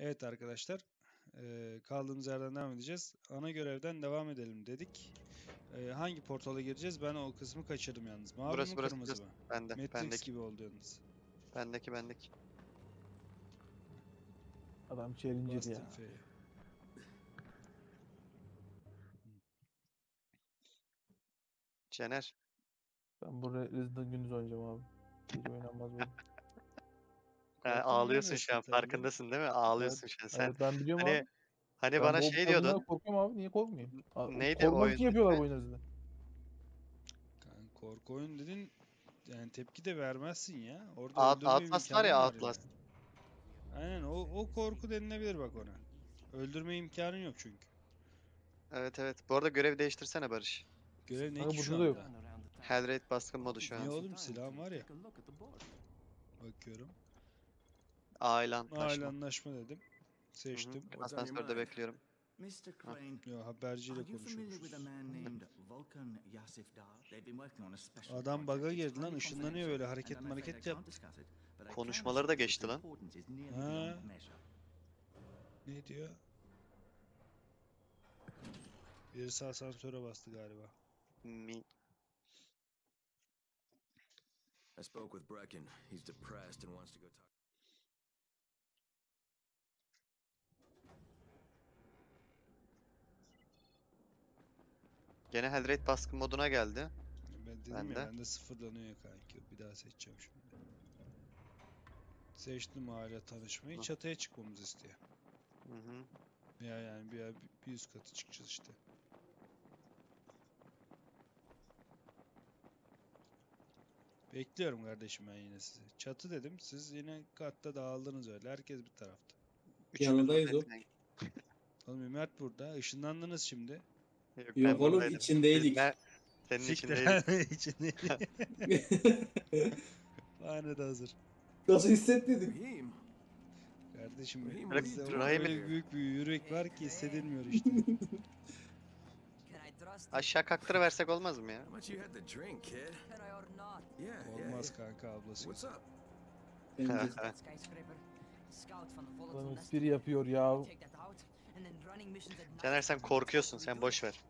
Evet arkadaşlar, kaldığımız yerden devam edeceğiz. Ana görevden devam edelim dedik. Hangi portala gireceğiz? Ben o kısmı kaçırdım yalnız. Mavi burası, mi burası, kırmızı burası. Mı? Bende. Matrix bendeki. Gibi oldu yalnız. Bendeki. Adam challenger ya. Fey. Caner. Ben buraya Resident gündüz oynayacağım abi. Hiç oynanmaz böyle. Ağlıyorsun şu an, farkındasın değil mi? Ağlıyorsun evet. Şu an sen. Evet, ben biliyorum hani, abi. Hani bana şey diyordun. Korkuyorum abi, niye korkmayayım? Neydi o oyun? Yapıyorlar bu oyunu zaten. Yani korku oyun dedin, yani tepki de vermezsin ya. Orada Atlas var ya, Atlas. Yani. Aynen o korku denilebilir bak ona. Öldürme imkanın yok çünkü. Evet. Bu arada görev değiştirsene Barış. Görev ne ki şu anda? Yok. Hellraid baskın modu şu an. Ne oğlum, silahım var ya. Bakıyorum. Ailanlaşma dedim. Seçtim. Asansörde bekliyorum. Yo, haberciyle konuşuyoruz. Adam bug'a girdi lan. Işınlanıyor böyle. Hareket yap. Konuşmaları da geçti lan. Ha. Ne diyor? Birisi asansöre bastı galiba. I spoke with Brecken. He's depressed and wants to go talk. Gene Hellraid baskın moduna geldi. Ben dedim ya, bende sıfırlanıyor kanki. Bir daha seçeceğim şimdi. Seçtim aile tanışmayı. Hı. Çatıya çıkmamızı istiyor. Hı. Ya yani bir üst katı çıkacağız işte. Bekliyorum kardeşim ben yine sizi. Çatı dedim. Siz yine katta dağıldınız öyle. Herkes bir tarafta. Yanındayız o. Oğlum Mert burada. Işınlandınız şimdi. Yok oğlum, içindeydik. Senin içindeydik. Bahane de hazır. Nasıl hissetmedim? İyiyim. Kardeşim benim. Öyle büyük bir yürek var ki hissedilmiyor işte. Aşağı kaktırıversek olmaz mı ya? Olmaz kanka, ablası. Lan espri yapıyor ya. Caner sen korkuyorsun, sen boşver.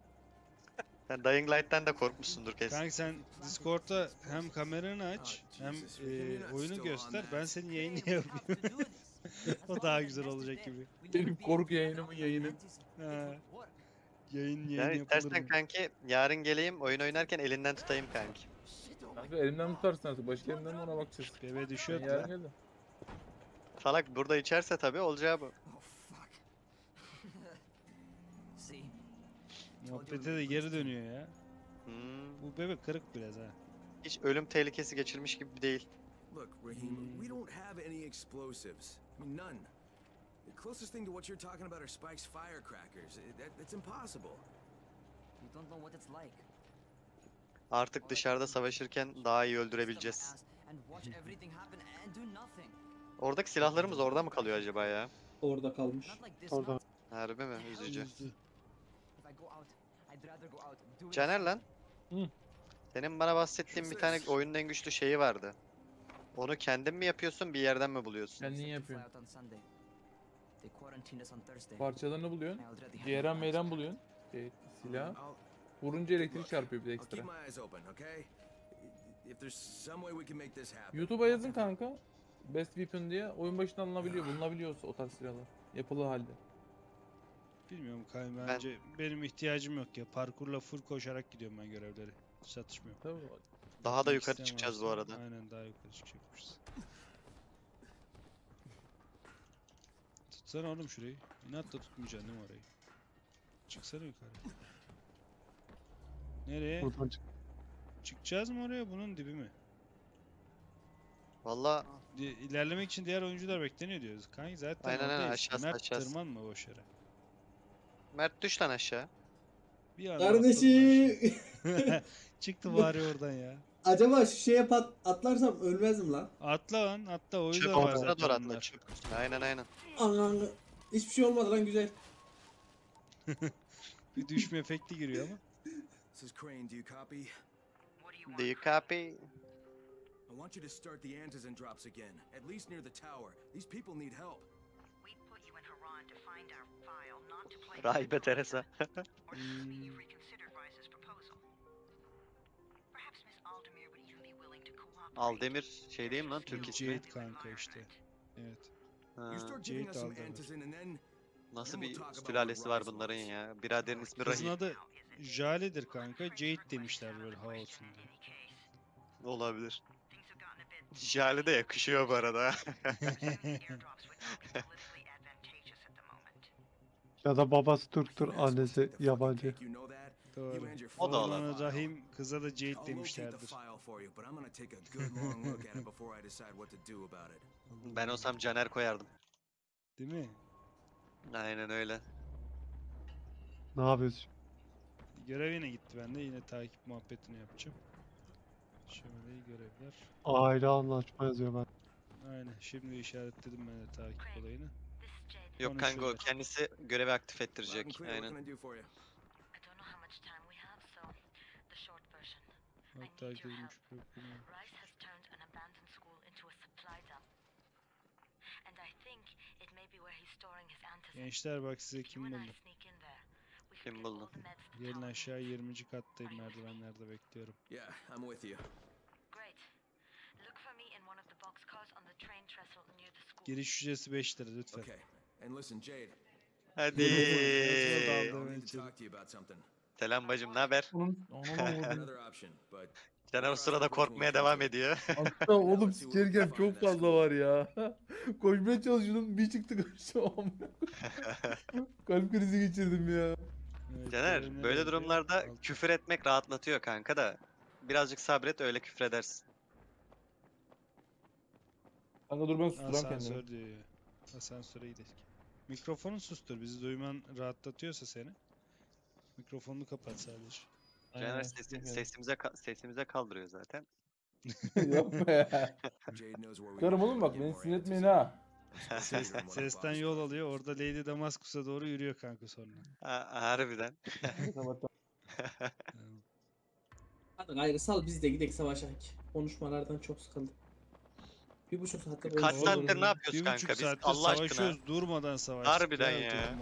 Sen Dying Light'ten de korkmuşsundur kesin. Kanka sen Discord'da hem kameranı aç hem oyunu göster. Ben senin yayını yapayım. O daha güzel olacak gibi. Benim korku yayınımın yayını. Yayın yani istersen kanki yarın geleyim, oyun oynarken elinden tutayım kanki. Kanka elimden tutarsın artık, başka elimden ona bakacağız. Bebe düşüyor da. Salak burada içerse tabii olacağı bu. Muhabbete de geri dönüyor ya. Hmm. Bu bebek kırık biraz ha. Hiç ölüm tehlikesi geçirmiş gibi değil. Look, Rahim, we don't have any explosives. None. The closest thing to what you're talking about are Spike's firecrackers. That's impossible. You don't know what it's like. Artık dışarıda savaşırken daha iyi öldürebileceğiz. Oradaki silahlarımız orada mı kalıyor acaba ya? Orada kalmış. Orada. Harbi mi? Üzücü. Caner lan. Hı. Senin bana bahsettiğin bir tane oyunun en güçlü şeyi vardı. Onu kendin mi yapıyorsun, bir yerden mi buluyorsun? Kendin yapıyorum. Parçalarını buluyorsun. Ceyran meyran buluyorsun. Silah. Vurunca elektrik çarpıyor bir de ekstra. YouTube'a yazın kanka. Best Weapon diye oyun başında alınabiliyor. Bulunabiliyorsa o tarz silahlar. Yapılı halde. Bilmiyorum Kayın, bence benim ihtiyacım yok ya. Parkurla full koşarak gidiyorum ben görevleri. Satışmıyor. Tabii. Daha da yukarı çıkacağız aslında. Bu arada. Aynen, daha yukarı çıkacakmışız. Tutsana oğlum şurayı. İnatla tutmayacaksın değil mi orayı? Çıksana yukarı. Nereye? Çıkacağız mı oraya? Bunun dibi mi? Valla ilerlemek için diğer oyuncular bekleniyor diyoruz. Kanka zaten aynen, aşağısı. Tırmanma boş yere. Mert düş lan aşağı. Kardeşim. Çıktı bari oradan ya. Acaba şu şeye atlarsam ölmezdim lan. Atla lan, atla, o yüzden var zaten. Doğru atla, çık. Aynen. Anlamda hiçbir şey olmadı lan, güzel. Bir düşme efekti giriyor ama. Do you copy? I want you to start the Antazin drops again, at least near the tower. These people need help. We put you in Rahibe Teresa. Aldemir şey değil mi lan? Türk ismi. Jade kanka işte. Evet. Ha. Jade Aldemir. Nasıl bir sülalesi var bunların ya? Biraderin ismi Rahim. Kızın adı Jale'dir kanka. Jade demişler böyle hava olsun diye. Olabilir. Jale de yakışıyor bu arada. Ya da babası Türktür, annesi yabancı. Doğru. O da olan Rahim, kıza da Jade demişlerdir. Ben olsam Caner koyardım. Değil mi? Aynen öyle. Ne yapıyorsun? Görevine gitti, ben de yine takip muhabbetini yapacağım. Şöyle görevler. Aile anlaşma yazıyor ben. Aynen, şimdi işaretledim ben de takip olayını. Yok onu kanka, kendisi görevi aktif ettirecek. Aynen. Hatta görmüş programı. Gençler bak size kim buldum. Kim buldum? Gelin aşağı 20. kattayım, merdivenlerde bekliyorum. Yeah, I'm with you. Giriş ücreti 5 lira lütfen. Okay. And listen Jade. Hadi. Selam bacım, ne haber? Caner o sırada korkmaya devam ediyor. Aslında oğlum sikerken çok fazla var ya. Koşmaya çalışıyordum, bir çıktı koştum. Kalp krizi geçirdim ya. Caner böyle durumlarda küfür etmek rahatlatıyor kanka da. Birazcık sabret, öyle küfür edersin. Kanka dur ben susturam kendimi. Asansöre gidelim. Mikrofonu sustur, bizi duyman rahatlatıyorsa seni. Mikrofonunu kapat sadece. Caner sesimize kaldırıyor zaten. Yapma ya. Karım oğlum bak beni sinir etmeyin ha. Sesten yol alıyor, orada Lady Damascus'a doğru yürüyor kanka sonra. Harbiden. Hadi gayrısal biz de gidelim savaşa. Konuşmalardan çok sıkıldım. 1,5 saatte böyle. Kaç saattir ne yapıyoruz kanka biz? Allah aşkına. Durmadan savaşıyoruz. Harbiden ya.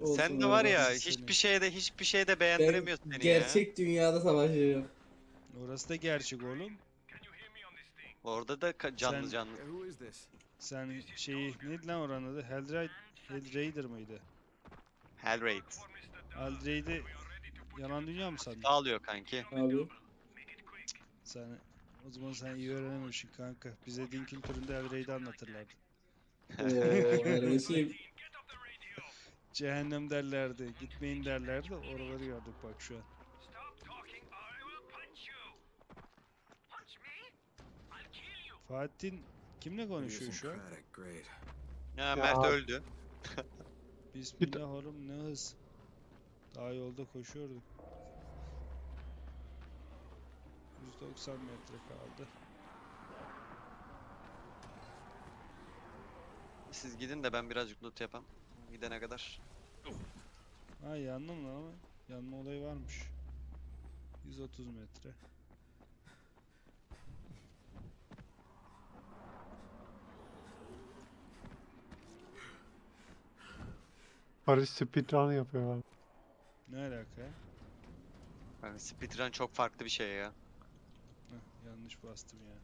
Olsun, sen de var ya hiçbir şeyde beğendiremiyorsun seni ya. Gerçek dünyada savaşıyorum. Orası da gerçek oğlum. Orada da canlı. Sen şeyi neydi lan oranın adı? Hellraider mıydı? Hellraid. Hellraid'i yalan dünya mı sandın? Dağılıyor kanki. Abi. Sen o zaman sen iyi öğrenememişsin kanka. Bize din kültüründe Hellraid'i anlatırlardı. Cehennem derlerdi, gitmeyin derlerdi, oraları gördük bak şu an. Fatih kimle konuşuyor şu an? Ya Mert öldü. Bismillah oğlum ne hız. Daha yolda koşuyorduk. 190 metre kaldı. Siz gidin de ben birazcık loot yapam. Gidene kadar. Ha yandım lan ama yanma olayı varmış. 130 metre. Barış speedrun yapıyor abi. Ne alaka ya? Yani speedrun çok farklı bir şey ya. Heh, yanlış bastım ya.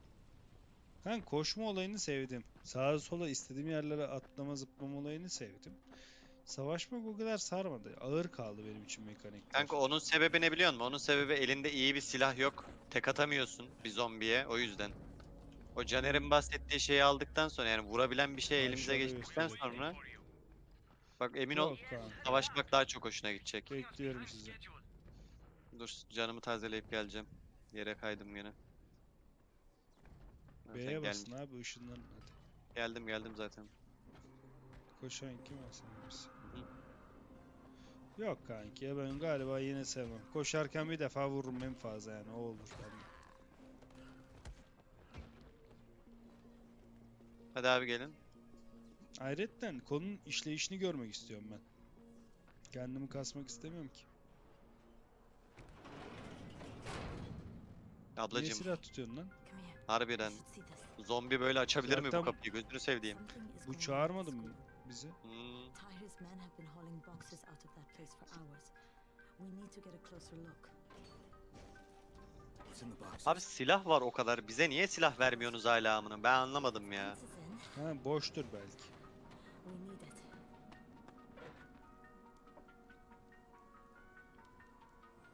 Ben koşma olayını sevdim. Sağa sola istediğim yerlere atlama zıplama olayını sevdim. Savaşmak o kadar sarmadı. Ağır kaldı benim için mekanik. Kanka onun sebebi ne biliyor musun? Onun sebebi elinde iyi bir silah yok. Tek atamıyorsun bir zombiye o yüzden. O Caner'in bahsettiği şeyi aldıktan sonra yani vurabilen bir şey elimize geçtikten sonra. Bak emin ol savaşmak daha çok hoşuna gidecek. Bekliyorum sizi. Dur canımı tazeleyip geleceğim. Yere kaydım yine. B'ye basın abi ışınların hadi. Geldim zaten. Koşan kim aslında? Yok kanki ya ben galiba yine sevmem. Koşarken bir defa vururum en fazla yani o olur. Hadi abi gelin. Hayretten konunun işleyişini görmek istiyorum ben. Kendimi kasmak istemiyorum ki. Ablacığım. Niye silah tutuyorsun lan? Harbiden. Zombi böyle açabilir zaten mi bu kapıyı? Gözünü sevdiğim. Bu çağırmadım mı? bizi. Tyra's men have been hauling boxes out of that place for hours. We need to get a closer look. Abi silah var o kadar. Bize niye silah vermiyorsunuz hala amına? Ben anlamadım ya. Ha, boştur belki.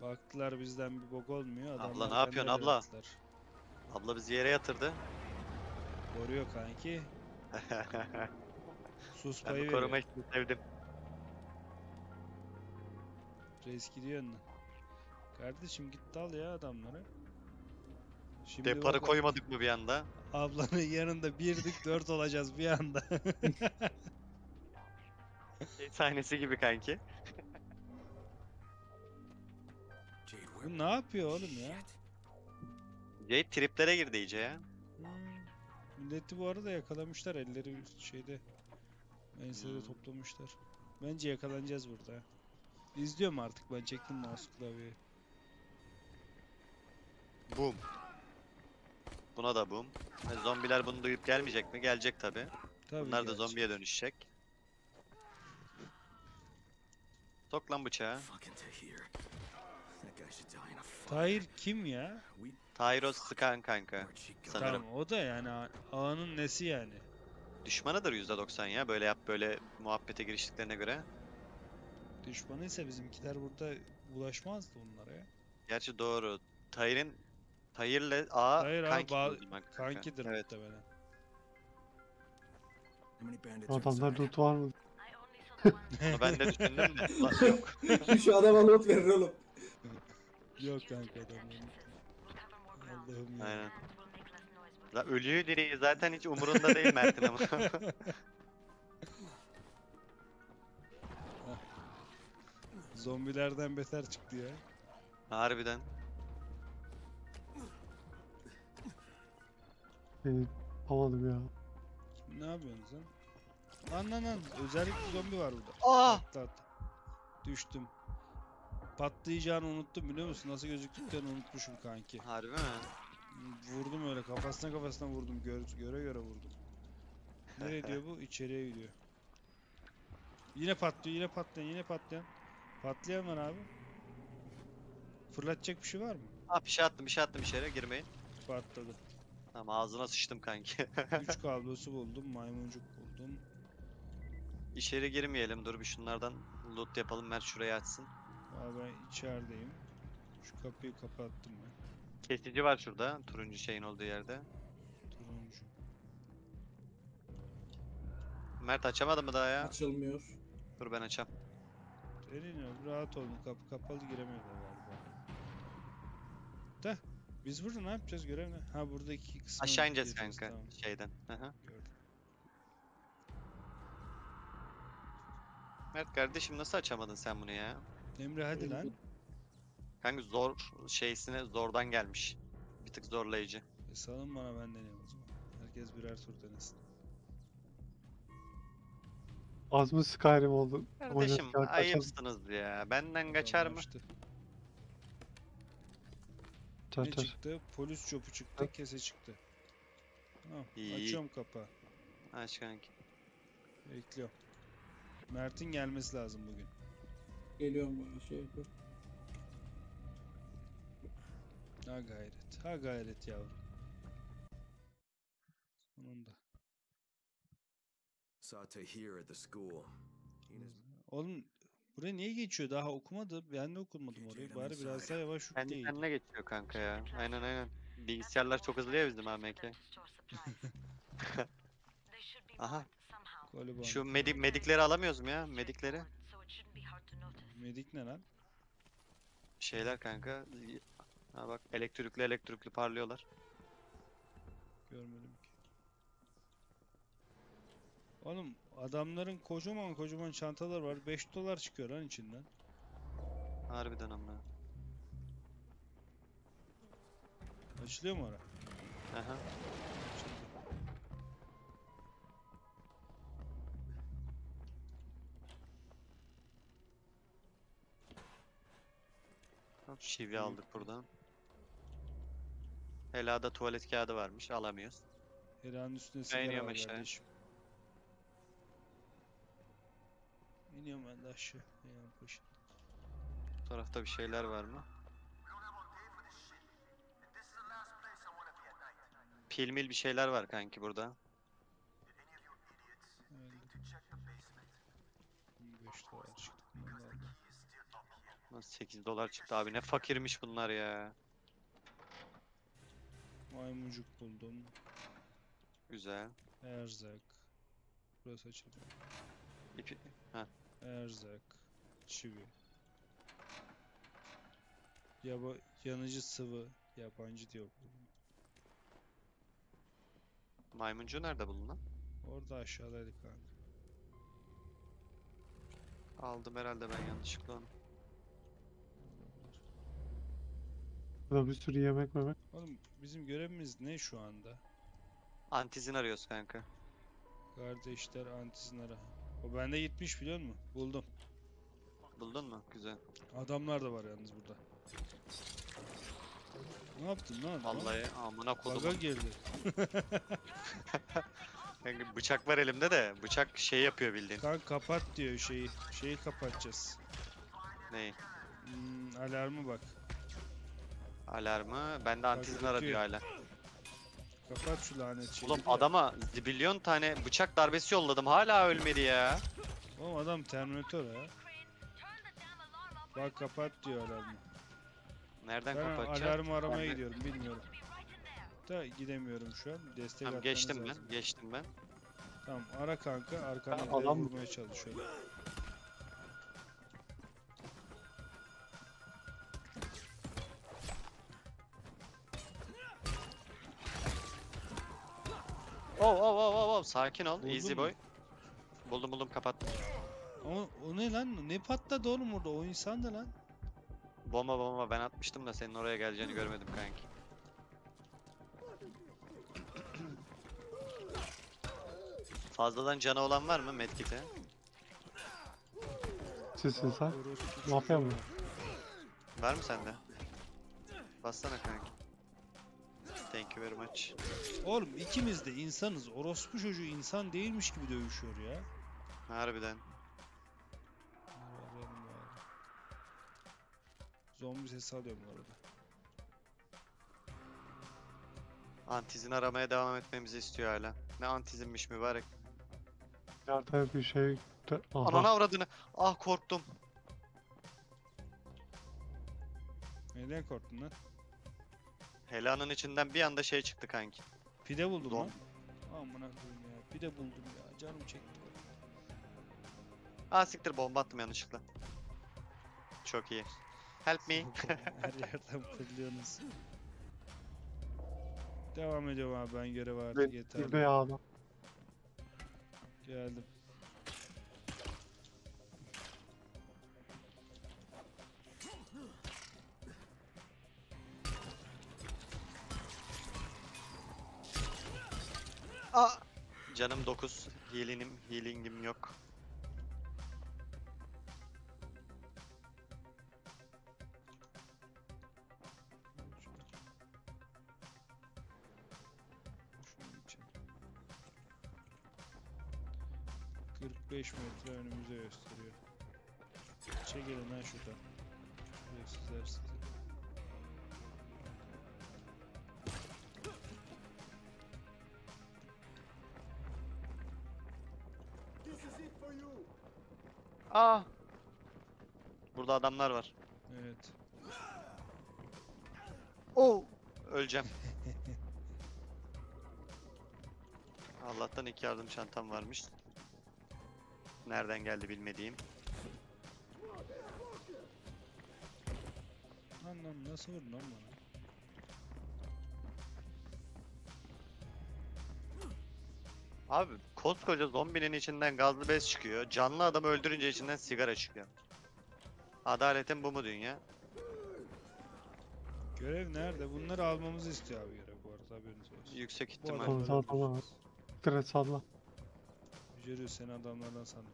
Baktılar bizden bir bok olmuyor. Adamlar abla ne yapıyorsun abla? Attılar. Abla bizi yere yatırdı. Koruyor kanki. Sus payı veriyor. Ben korumayı sevdim. Reis gidiyor önüne. Kardeşim git dal ya adamları. Şimdi deparı koymadık mı bir anda? Ablanın yanında birdik 4 olacağız bir anda. Şey sahnesi gibi kanki. Bu ne yapıyor oğlum ya? Jade triplere girdi iyice ya. Milleti bu arada yakalamışlar, elleri şeyde ensede toplamışlar. Bence yakalanacağız burada. İzliyorum artık, ben çektim mouse klavyeyi. Boom. Buna da boom. Zombiler bunu duyup gelmeyecek mi? Gelecek tabi. Bunlar da zombiye dönüşecek. Sok lan bıçağı. Tahir kim ya? Tyros Skan kanka. Sanırım. Tamam, o da yani ağanın nesi yani? Düşmanıdır %90 ya, böyle yap böyle muhabbete giriştiklerine göre. Düşmanıysa bizimkiler burada ulaşmazdı onlara ya. Gerçi doğru. Tahir'in Tahir'le ağa kankidir evet. Muhtemelen. Adamlar loot var mı? Ben de düşündüm de. Yok. Şu adama loot verir oğlum. Yok kanka adamın. Allah'ım ya. Aynen. La ölüyü direği zaten hiç umurunda değil Mert'in ama. Zombilerden beter çıktı ya. Harbiden. Havalı ya. Ne yapıyorsunuz lan? Lan lan lan. Özellikle zombi var burada. Aa! Düştüm. Patlayacağını unuttum biliyor musun? Nasıl gözüktüklerini unutmuşum kanki. Harbi mi? Vurdum öyle kafasına vurdum. Göre göre vurdum. Nereye diyor bu? İçeriye gidiyor. Yine patlıyor, yine patlayan, yine patlayan. Patlayan var abi. Fırlatacak bir şey var mı? Ha bir şey attım içeriye, girmeyin. Patladı. Tamam ağzına sıçtım kanki. 3 kablosu buldum, maymuncuk buldum. İçeri girmeyelim, dur bir şunlardan loot yapalım. Mert şurayı açsın. Abi ben içerideyim. Şu kapıyı kapattım ben. Kesici var şurada, turuncu şeyin olduğu yerde. Turuncu. Mert açamadı mı daha ya? Açılmıyor. Dur ben açam. Elin yok, rahat olun. Kapı kapalı, giremiyorlar galiba. Da, biz burada ne yapacağız görev ne? Ha buradaki kısmı. Aşağı ineceğiz kanka tamam. Şeyden. Aha. Gördüm. Mert kardeşim nasıl açamadın sen bunu ya? Emre hadi lan. Kanka zor şeysine zordan gelmiş. Bir tık zorlayıcı. Salın bana, ben deneyim o zaman. Herkes birer tur denesin. Az mı Skyrim oldu? Kardeşim ayıpsınız ya. Benden kaçar mı? Ne çıktı? Polis çopu çıktı. Ha? Kese çıktı. Tamam. Açıyorum kapağı. Aç kanki. Bekliyorum. Mert'in gelmesi lazım bugün. Geliyorum bana şey yapıp. Ha gayret. Ha gayret yavrum. Sonunda. Oğlum buraya niye geçiyor? Daha okumadı. Ben de okumadım orayı. Bari biraz daha yavaş okuyayım. Kendi kendine geçiyor kanka ya. Aynen aynen. Bilgisayarlar çok hızlı ya bizim AMK. Aha. Şu medikleri alamıyoruz mu ya? Medikleri. Medik ne lan? Şeyler kanka. Ha bak elektrikli parlıyorlar. Görmedim ki. Oğlum adamların kocaman çantalar var. 5 dolar çıkıyor lan içinden. Harbiden amma. Açılıyor mu ara? Aha. Şivi aldık buradan. Hela'da tuvalet kağıdı varmış, alamıyoruz. Hela'nın üstüne sigara var kardeşim. İniyorum ben de aşağı. İniyorum koşun. Bu tarafta bir şeyler var mı? Pilmil bir şeyler var kanki burada. $5 çıktı. 8 dolar çıktı abi, ne fakirmiş bunlar ya. Maymuncuk buldum. Güzel. Erzak. Burası açıldı. İpi. Ha. Erzak. Çivi. Yanıcı sıvı. Yabancı diyor. Maymuncu nerede bulunan? Orada aşağıdaydı kanka. Aldım herhalde ben yanlışlıkla onu. Burada bir sürü yemek memek. Oğlum bizim görevimiz ne şu anda? Antazin arıyoruz kanka. Kardeşler Antazin ara. O bende gitmiş biliyor musun? Buldum. Buldun mu? Güzel. Adamlar da var yalnız burada. Ne yaptın lan? Vallahi amına kodum. Baga girdi. Kanka bıçak var elimde de bıçak şey yapıyor bildiğin. Kanka kapat diyor şeyi. Şeyi kapatacağız. Neyi? Alarmı bak. Alarmı. Ben de Antazin arıyor hala. Kapat şu lanet şeyi. Oğlum adama zibilyon tane bıçak darbesi yolladım. Hala ölmedi ya. Oğlum adam Terminator ha. Bak kapat diyor alarmı. Nereden kapatacağım? Alarmı aramaya gidiyorum bilmiyorum. Da gidemiyorum şu an. Destek tamam, geçtim lazım. Geçtim ben. Tamam ara kanka. Arkandan vurmaya çalışıyorum. Oh. Sakin ol. Buldun easy mu? Boy. Buldum kapattım. O ne lan? Ne patladı oğlum orada? O insan da lan. Bomba ben atmıştım da senin oraya geleceğini görmedim kanki. Fazladan canı olan var mı medkit'e? Sizsin sen. Ne yapıyorsun? Var mı sende? Bassana kanki. Thank you very much. Oğlum ikimiz de insanız. Orospu çocuğu insan değilmiş gibi dövüşüyor ya. Harbiden. Zombi sesi alıyorum orada. Antazin aramaya devam etmemizi istiyor hala. Ne antizinmiş mübarek. Yardım bir şey. Ananı avradını. Ah korktum. Neden korktun lan? Helanın içinden bir anda şey çıktı kanki. Pide buldum lan. Amına koyayım ya. Pide buldum ya. Canım çekti. Aa siktir, bomba attım yanlışlıkla. Çok iyi. Help me. Her yerden fırlıyorsunuz. Devam ediyorum abi, ben görev vardı yeterli. Geldim. Aa! Canım 9. Healing'im yok. Metre önümüze gösteriyor. Çekilin lan şuradan. Şuraya sizler. Ah! Burada adamlar var. Evet. Oh! Öleceğim. Allah'tan 2 yardım çantam varmış. Nereden geldi bilmediğim. Lan nasıl vurdun lan bana? Abi koskoca zombinin içinden gazlı bez çıkıyor. Canlı adam öldürünce içinden sigara çıkıyor. Adaletin bu mu dünya? Görev nerede? Bunları almamızı istiyor abi görev bu arada, haberiniz olsun. Yüksek ihtimal. Salla. Görüyor seni adamlardan sandım.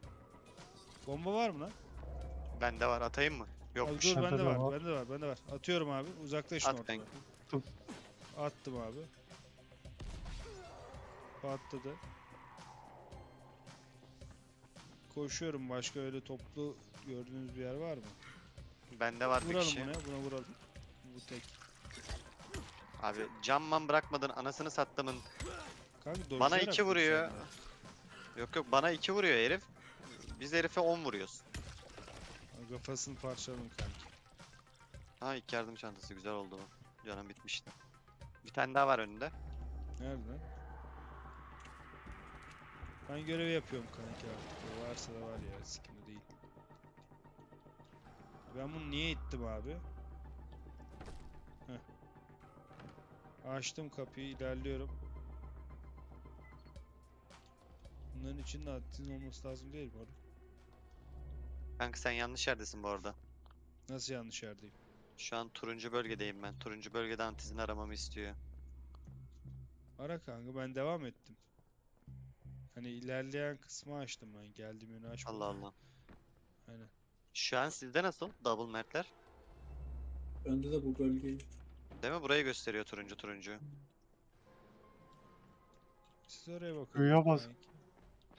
Bomba var mı lan? Bende var, atayım mı? Yokmuş. Dur bende var. Atıyorum abi, uzaklaşın oradan. Attım abi. Patladı. koşuyorum. Başka öyle toplu gördüğünüz bir yer var mı? Bende var bir kişi. Vuralım buna, vuralım. Bu tek. Abi camman bırakmadın anasını sattımın. Kanka, bana 2 vuruyor. Yok yok, bana 2 vuruyor herif. Biz herife 10 vuruyoruz. Kafasını parçalım kanka. Ha, ilk yardım çantası güzel oldu bu. Canım bitmişti. Bir tane daha var önünde. Nerede? Ben görevi yapıyorum kanka artık. Varsa da var ya, sıkıntı değil. Ben bunu niye ittim abi? Heh. Açtım kapıyı, ilerliyorum. Bunların içinde Antazin olması lazım değil mi? Kanka sen yanlış yerdesin bu arada. Nasıl yanlış yerdeyim? Şu an turuncu bölgedeyim ben. Turuncu bölgede Antazin aramamı istiyor. Ara kanka, ben devam ettim. Hani ilerleyen kısmı açtım ben. Geldiğim yönü açmadım. Allah Allah. Aynen. Şu an sizde nasıl? Double map'ler. Bende de bu bölgeyi. Değil mi? Burayı gösteriyor turuncu turuncu. Siz oraya bakın. Buraya bas.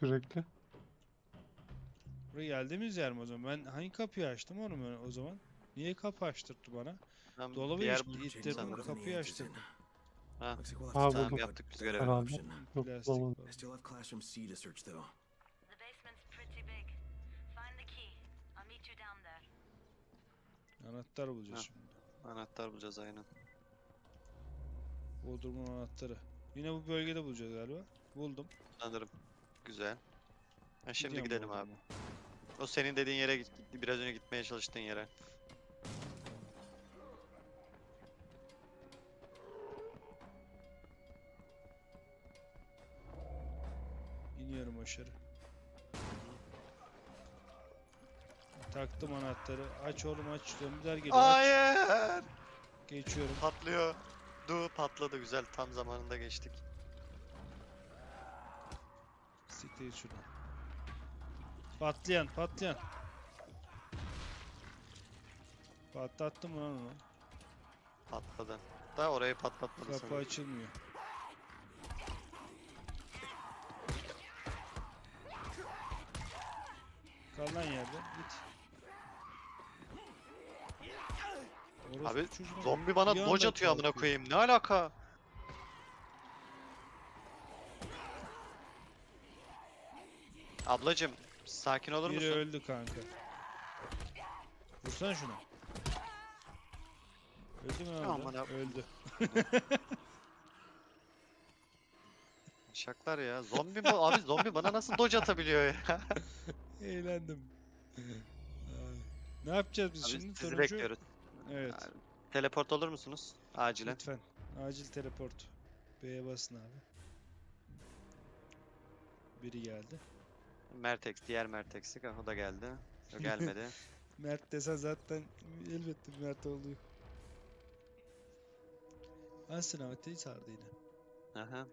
Sürekli. Buraya geldiğimiz yer mi o zaman? Ben hangi kapıyı açtım onu o zaman? Niye kapı açtırttı bana? Tamam, dolabı ittirdim, kapıyı açtırdım. Ha, tamam, yaptık biz görevi. Anahtar bulacağız şimdi. Anahtar bulacağız aynen. Bodrumun anahtarı. Yine bu bölgede bulacağız galiba. Buldum. Sanırım. Güzel. Ha, şimdi gidelim abi. O senin dediğin yere gitti. Biraz önce gitmeye çalıştığın yere. İniyorum aşağı. Taktım anahtarı. Aç oğlum aç. Döndüler geliyor. Hayır. Geçiyorum. Patlıyor. Du patladı, güzel. Tam zamanında geçtik. Siktir şuradan. Patlayan patlayan. Patlattım lan onu. Patladı. Daha orayı patlatmadı. Kapı sanırım açılmıyor. Kalan yerde git. Orası abi zombi ya, bana doge atıyor amına koyayım. Ne alaka? Ablacım sakin olur musun? Biri öldü kanka. Vursana şunu. Öldü mü abi? Öldü. Şaklar ya. Zombi bu abi, zombi bana nasıl doge atabiliyor ya? Eğlendim. Ne yapacağız biz abi şimdi? Sizi turuncu bekliyoruz. Evet. Abi, teleport olur musunuz? Acilen. Lütfen. Acil teleport. B'ye basın abi. Biri geldi. Mertex. Diğer Mertex'i. O da geldi. O gelmedi. Mert desen zaten elbette Mert oluyor. Asinametreyi sardı yine. Aha.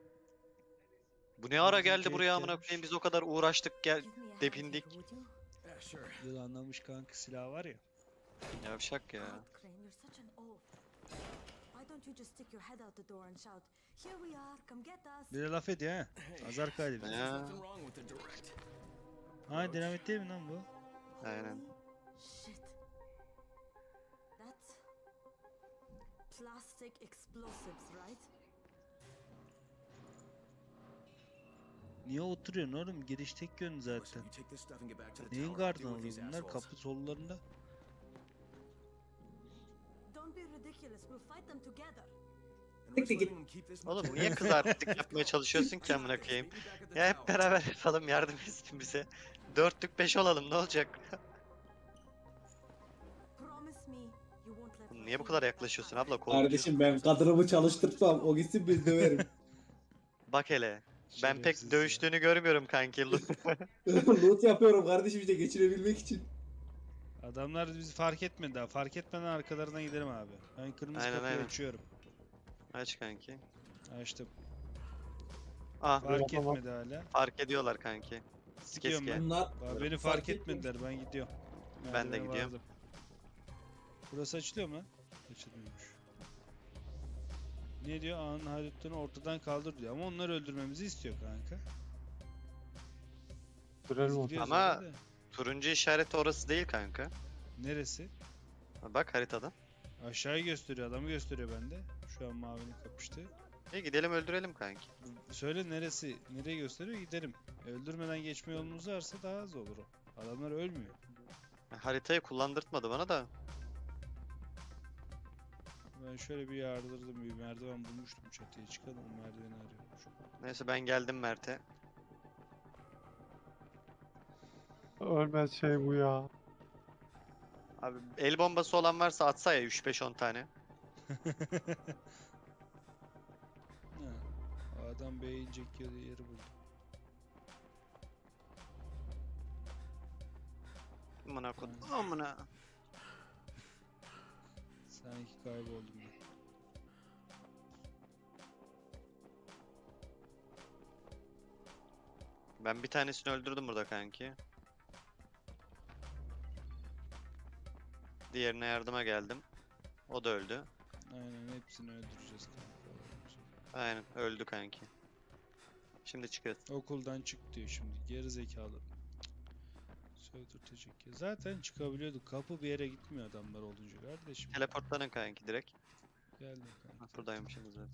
Bu ne ara geldi buraya amına koyayım, biz o kadar uğraştık gel depindik. Yılanlamış kanka, silah var ya. Yavşak ya. Bir de laf ediyor ha. Azar kaydı. Ha, dinamit değil mi lan bu? Aynen. Plastic explosives, right? Niye oturuyorsun oğlum? Giriş tek yön zaten. Neyin gardını alıyor bunlar? Kapı sollarında. Oğlum niye kızarttık yapmaya çalışıyorsun ki amına koyayım? Ya hep beraber yapalım, yardım etsin bize. 4'lük 5 olalım, ne olacak? Niye bu kadar yaklaşıyorsun abla? Kardeşim ben kadınımı çalıştırtmam, o gitsin biz döverim. Bak hele. Ben pek dövüştüğünü görmüyorum kanki. Loot yapıyorum kardeşim işte, geçirebilmek için. Adamlar bizi fark etmedi daha. Fark etmeden arkalarına giderim abi. Ben kırmızı kapıyı açıyorum. Aç kanki. Açtım. Ah, fark etmedi hala. Fark ediyorlar kanki. Sikiyorum ben. Beni fark etmediler, ben gidiyorum. Ben de gidiyorum. Vardım. Burası açılıyor mu? Açılmıyormuş. Ne diyor? Ağanın haydutlarını ortadan kaldır diyor. Ama onları öldürmemizi istiyor kanka. kültürel mod. Ama turuncu işareti orası değil kanka. Neresi? Bak haritadan. Aşağıyı gösteriyor, adamı gösteriyor bende. Şu an mavinin kapıştı. Gidelim öldürelim kanki. Söyle neresi, nereye gösteriyor gidelim. Öldürmeden geçme yolumuz varsa daha az olur o. Adamlar ölmüyor. Haritayı kullandırtmadı bana da. Ben şöyle bir yardırdım, bir merdiven bulmuştum çatıya çıkalım, merdiveni arıyorum. Neyse ben geldim Mert'e. Ölmez şey bu ya. Abi el bombası olan varsa atsa ya 3-5-10 tane. Adam B'ye inecek yeri buldum. Amına kodum, amına. Sanki kayboldum ben. Ben bir tanesini öldürdüm burada kanki. Diğerine yardıma geldim. O da öldü. Aynen hepsini öldüreceğiz kanka. Aynen öldü kanki. Şimdi çıkıyor. Okuldan çık diyor şimdi. Geri zekalı. Söldürtecek ya. Zaten çıkabiliyorduk. Kapı bir yere gitmiyor adamlar olunca kardeşim. Teleportlanın kanki direkt. Geldim kanki. Buradayım şimdi zaten.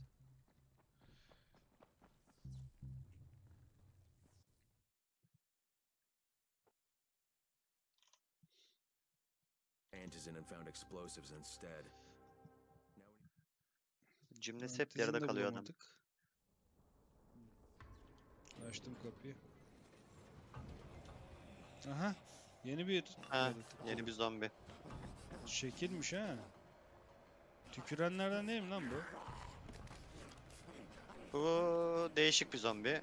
Antazin and found explosives instead. Cimnesi hep yarıda kalıyor adam. Açtım kapıyı. Aha. Yeni bir... Ha, yeni bir zombi. Şekilmiş ha. Tükürenlerden değil mi lan bu? Bu değişik bir zombi.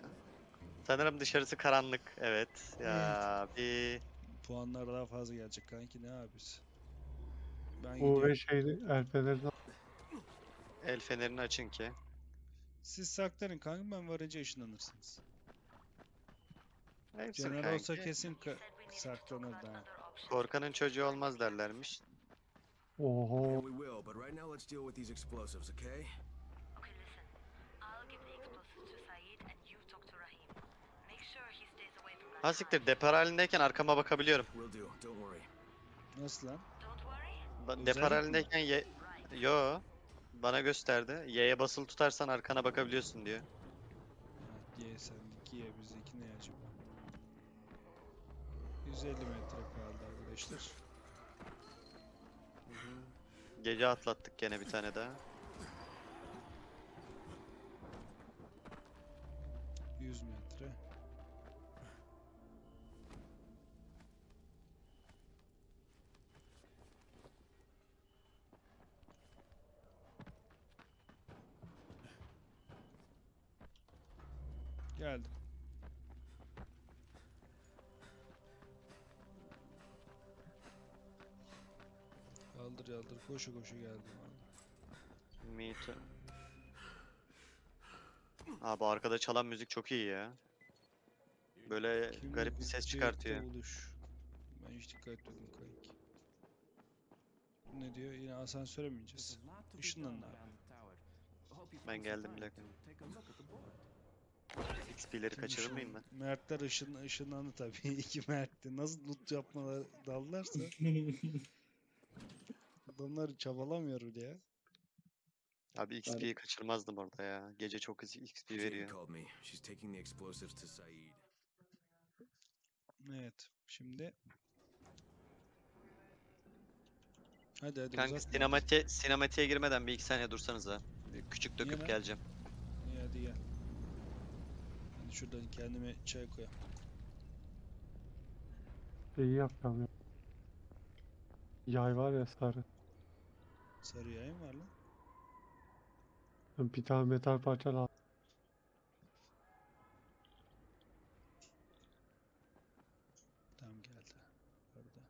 Sanırım dışarısı karanlık. Evet. Ya evet. Bir... Puanlar daha fazla gelecek kanki ne abisi. Ben bu ve şeydi elfelerden. El fenerini açın ki. Siz saklanın kanka ben varınca ışınlanırsınız. Caner olsa kesin saklanır daha. Korkanın çocuğu olmaz derlermiş. Oho. Ha siktir depar halindeyken arkama bakabiliyorum. Nasıl lan? Depar halindeyken yo. Bana gösterdi. Y'ye basılı tutarsan arkana bakabiliyorsun diyor. Y sendeki Y bizdeki ne acaba? 150 metre kaldı arkadaşlar. Gece atlattık gene bir tane daha. 100 metre. Geldim. Yaldır yaldır koşu koşu geldim abi. Meet. Abi arkada çalan müzik çok iyi ya. Böyle kim garip bir ses çıkartıyor. Ben hiç dikkat etmedim kanki. Ne diyor? Yine asansöre mi ineceğiz? Işınlanın abi. Ben geldim bile. XP'leri kaçırır mıyım ben? Mertler ışınlandı tabii. İki Mert'te. Nasıl loot yapmalar dallarsa. Adamlar çabalamıyor bile ya. Abi XP'yi kaçırmazdım orada ya. Gece çok XP veriyor. Evet. Şimdi. Hadi hadi. Kanka sinematiğe girmeden bir iki saniye dursanız da. Küçük döküp yine geleceğim. İyi hadi gel. Şuradan kendime çay koyayım. İyi yapacağım ya. Yay var ya sarı. Sarı yay mı var lan? Bir tane metal parça lazım. Tam geldi. Orada.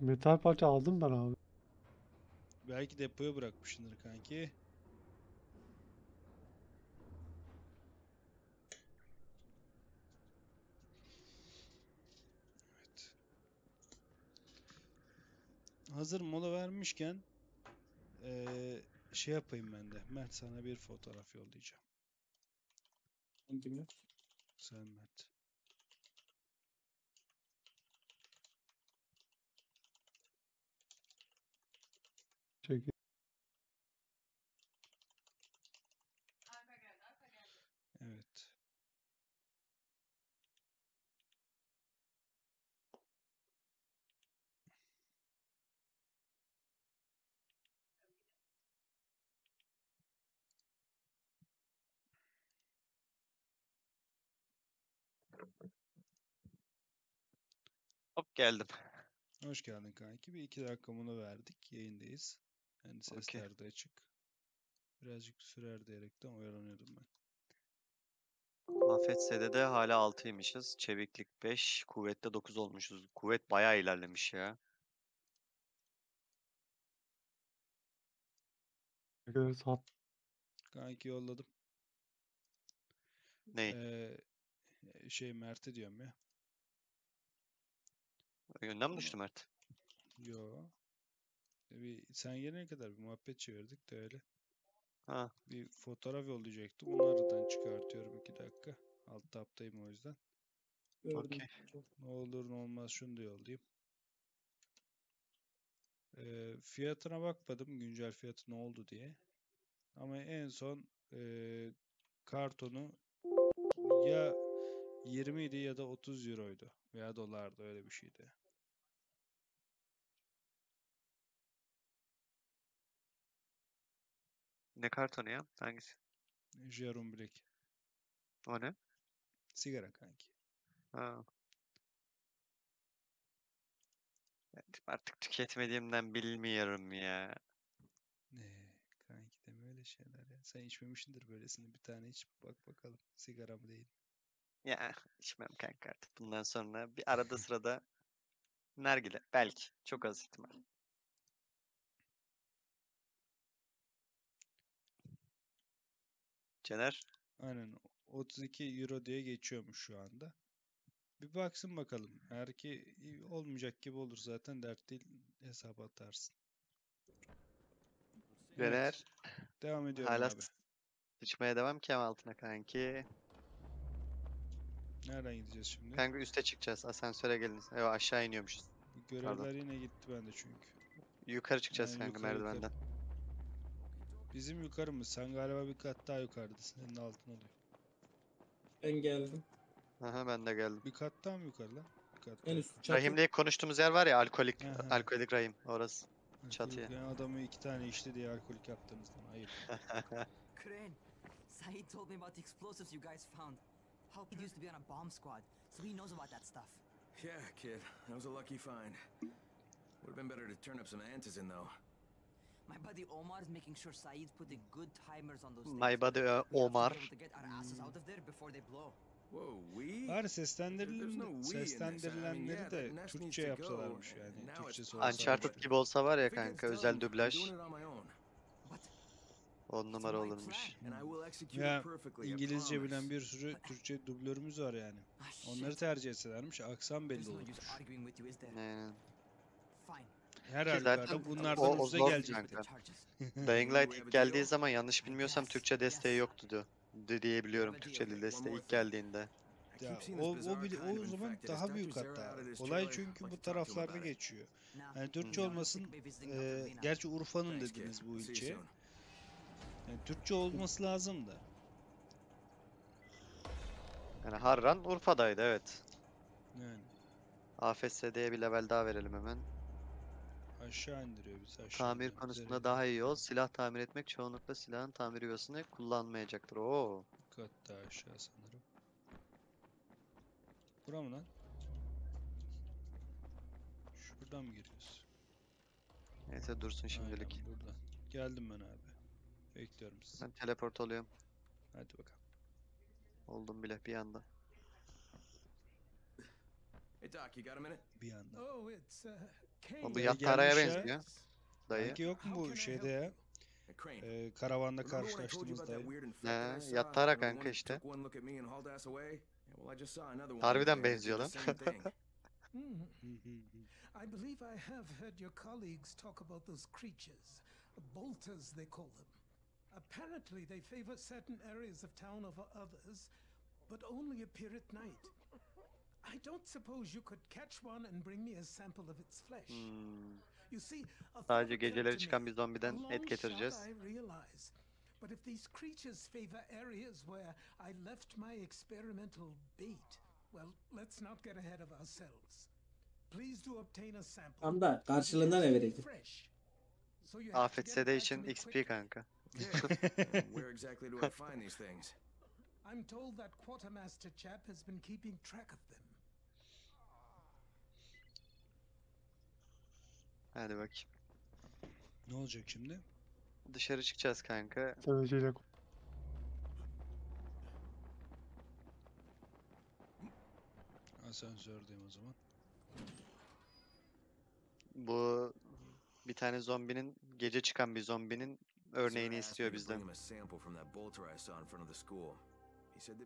Metal parça aldım ben abi. Belki depoya bırakmışsındır kanki. Evet. Hazır mola vermişken şey yapayım ben de. Mert sana bir fotoğraf yollayacağım. Kendimi. Zahmet. Çekil. Arka geldi, arka geldi. Evet. Hop geldim. Hoş geldin kanki. Bir iki dakika bunu verdik. Yayındayız. Yani sesler okay. De açık. Birazcık sürer diyerekten oyalanıyordum ben. AFS'de de hala 6'ymışız. Çeviklik 5. Kuvvette 9 olmuşuz. Kuvvet bayağı ilerlemiş ya. Evet, hop. Kanki yolladım. Neyi? Mert'i diyorum ya. Önden mi düştü Mert? Yo. Sen gelene kadar bir muhabbet çevirdik de öyle. Ha. Bir fotoğraf yollayacaktım. Onu aradan çıkartıyorum 2 dakika. Alt taptayım o yüzden. Okay. Ne olur ne olmaz şunu da yollayayım. Fiyatına bakmadım. Güncel fiyatı ne oldu diye. Ama en son kartonu ya 20 idi ya da 30 euroydu. Veya dolardı, öyle bir şeydi. Ne kartonu ya? Hangisi? Jerome Black. O ne? Sigara kanki. Ha. Artık tüketmediğimden bilmiyorum ya. Ne kanki de böyle şeyler ya. Sen içmemişsindir böylesini. Bir tane iç bak bakalım. Sigara mı değil mi? Ya içmem kanka artık. Bundan sonra bir arada sırada nargile. Belki. Çok az ihtimal. Caner? Aynen. 32 euro diye geçiyormuş şu anda. Bir baksın bakalım. Eğer ki olmayacak gibi olur zaten dert değil. Hesaba atarsın. Caner? Evet. Devam ediyorum hala abi. Hala sıçmaya devam ki altına kanki. Nereden gideceğiz şimdi? Kanka üste çıkacağız. Asansöre geliniz. Evet aşağı iniyormuşuz. Görevler pardon. Yine gitti bende çünkü. Yukarı çıkacağız yani kanka yukarı, merdivenden. Yukarı. Bizim yukarımız. Sen galiba bir kat daha yukarıdasın. Senin altın oluyor. Ben geldim. Aha ben de geldim. Bir kat daha mı yukarı lan? Rahim'le konuştuğumuz yer var ya alkolik. Aha. Alkolik Rahim. Orası. Alkolik çatıya. Yani adamı 2 tane içti diye alkolik yaptığınızdan. Hayır. Crane. Said told me about the explosives you guys found. How he used to be on a bomb squad, so he knows about that stuff. Yeah, kid, that was a lucky find. Would have been better to turn up some Antazin, though. My buddy Omar is making sure Said's putting good timers on those things. My buddy Omar. To get our asses out of there before they blow. Whoa, we? Var seslendirilenleri de Türkçe yapsalarmış yani. Türkçesi olsa. Uncharted gibi olsa var ya kanka, özel dublaj. 10 numara olurmuş. Ya İngilizce bilen bir sürü Türkçe dublörümüz var yani. Onları tercih etselermiş, aksan belli olurmuş. Herhalde bunlardan ucuza gelecekti. Dying Light ilk geldiği zaman yanlış bilmiyorsam Türkçe desteği yoktu diyebiliyorum. Türkçe dil desteği ilk geldiğinde. Ya, o zaman daha büyük hatta. Olay çünkü bu taraflarda geçiyor. Yani Türkçe olmasın, gerçi Urfa'nın dediniz bu ilçe. Yani Türkçe olması lazımdı. Yani Harran Urfa'daydı evet. Yani. AFS'ye bir level daha verelim hemen. Aşağı indiriyor bizi aşağı. Tamir konusunda daha iyi ol. Silah tamir etmek çoğunlukla silahın tamir yuvasını kullanmayacaktır. Oo. Kat daha aşağı sanırım. Bura mı lan? Şuradan mı giriyoruz? Neyse dursun şimdilik. Aynen, buradan. Geldim ben abi. Bekliyorum sizi. Ben teleport oluyorum. Hadi bakalım. Oldum bile bir anda. Bir anda. O bu yattaraya benziyor. Dayı. Sanki yok mu bu şeyde ya? Karavanda karşılaştığımız dayı. He, yattara kanka işte. Harbiden benziyor lan. I believe I have heard your colleagues talk about those creatures, bolters they call them. Apparently they favor certain areas of town over others, but only appear at night. I don't suppose you could catch one and bring me a sample of its flesh. You see, sadece geceleri çıkan bir zombiden et getireceğiz. But if these creatures favor areas where I left my experimental bait, well, let's not get ahead of ourselves. Please do obtain a sample. Amda karşılığında ne verecek? Afet Seda için XP kanka. Where exactly do I find these things? I'm told that Quartermaster chap has been keeping track of them. Hadi bakayım. Ne olacak şimdi? Dışarı çıkacağız kanka. Seveceyle. Asansördeyim o zaman. Bu bir tane zombinin, gece çıkan bir zombinin örneğini istiyor bizden.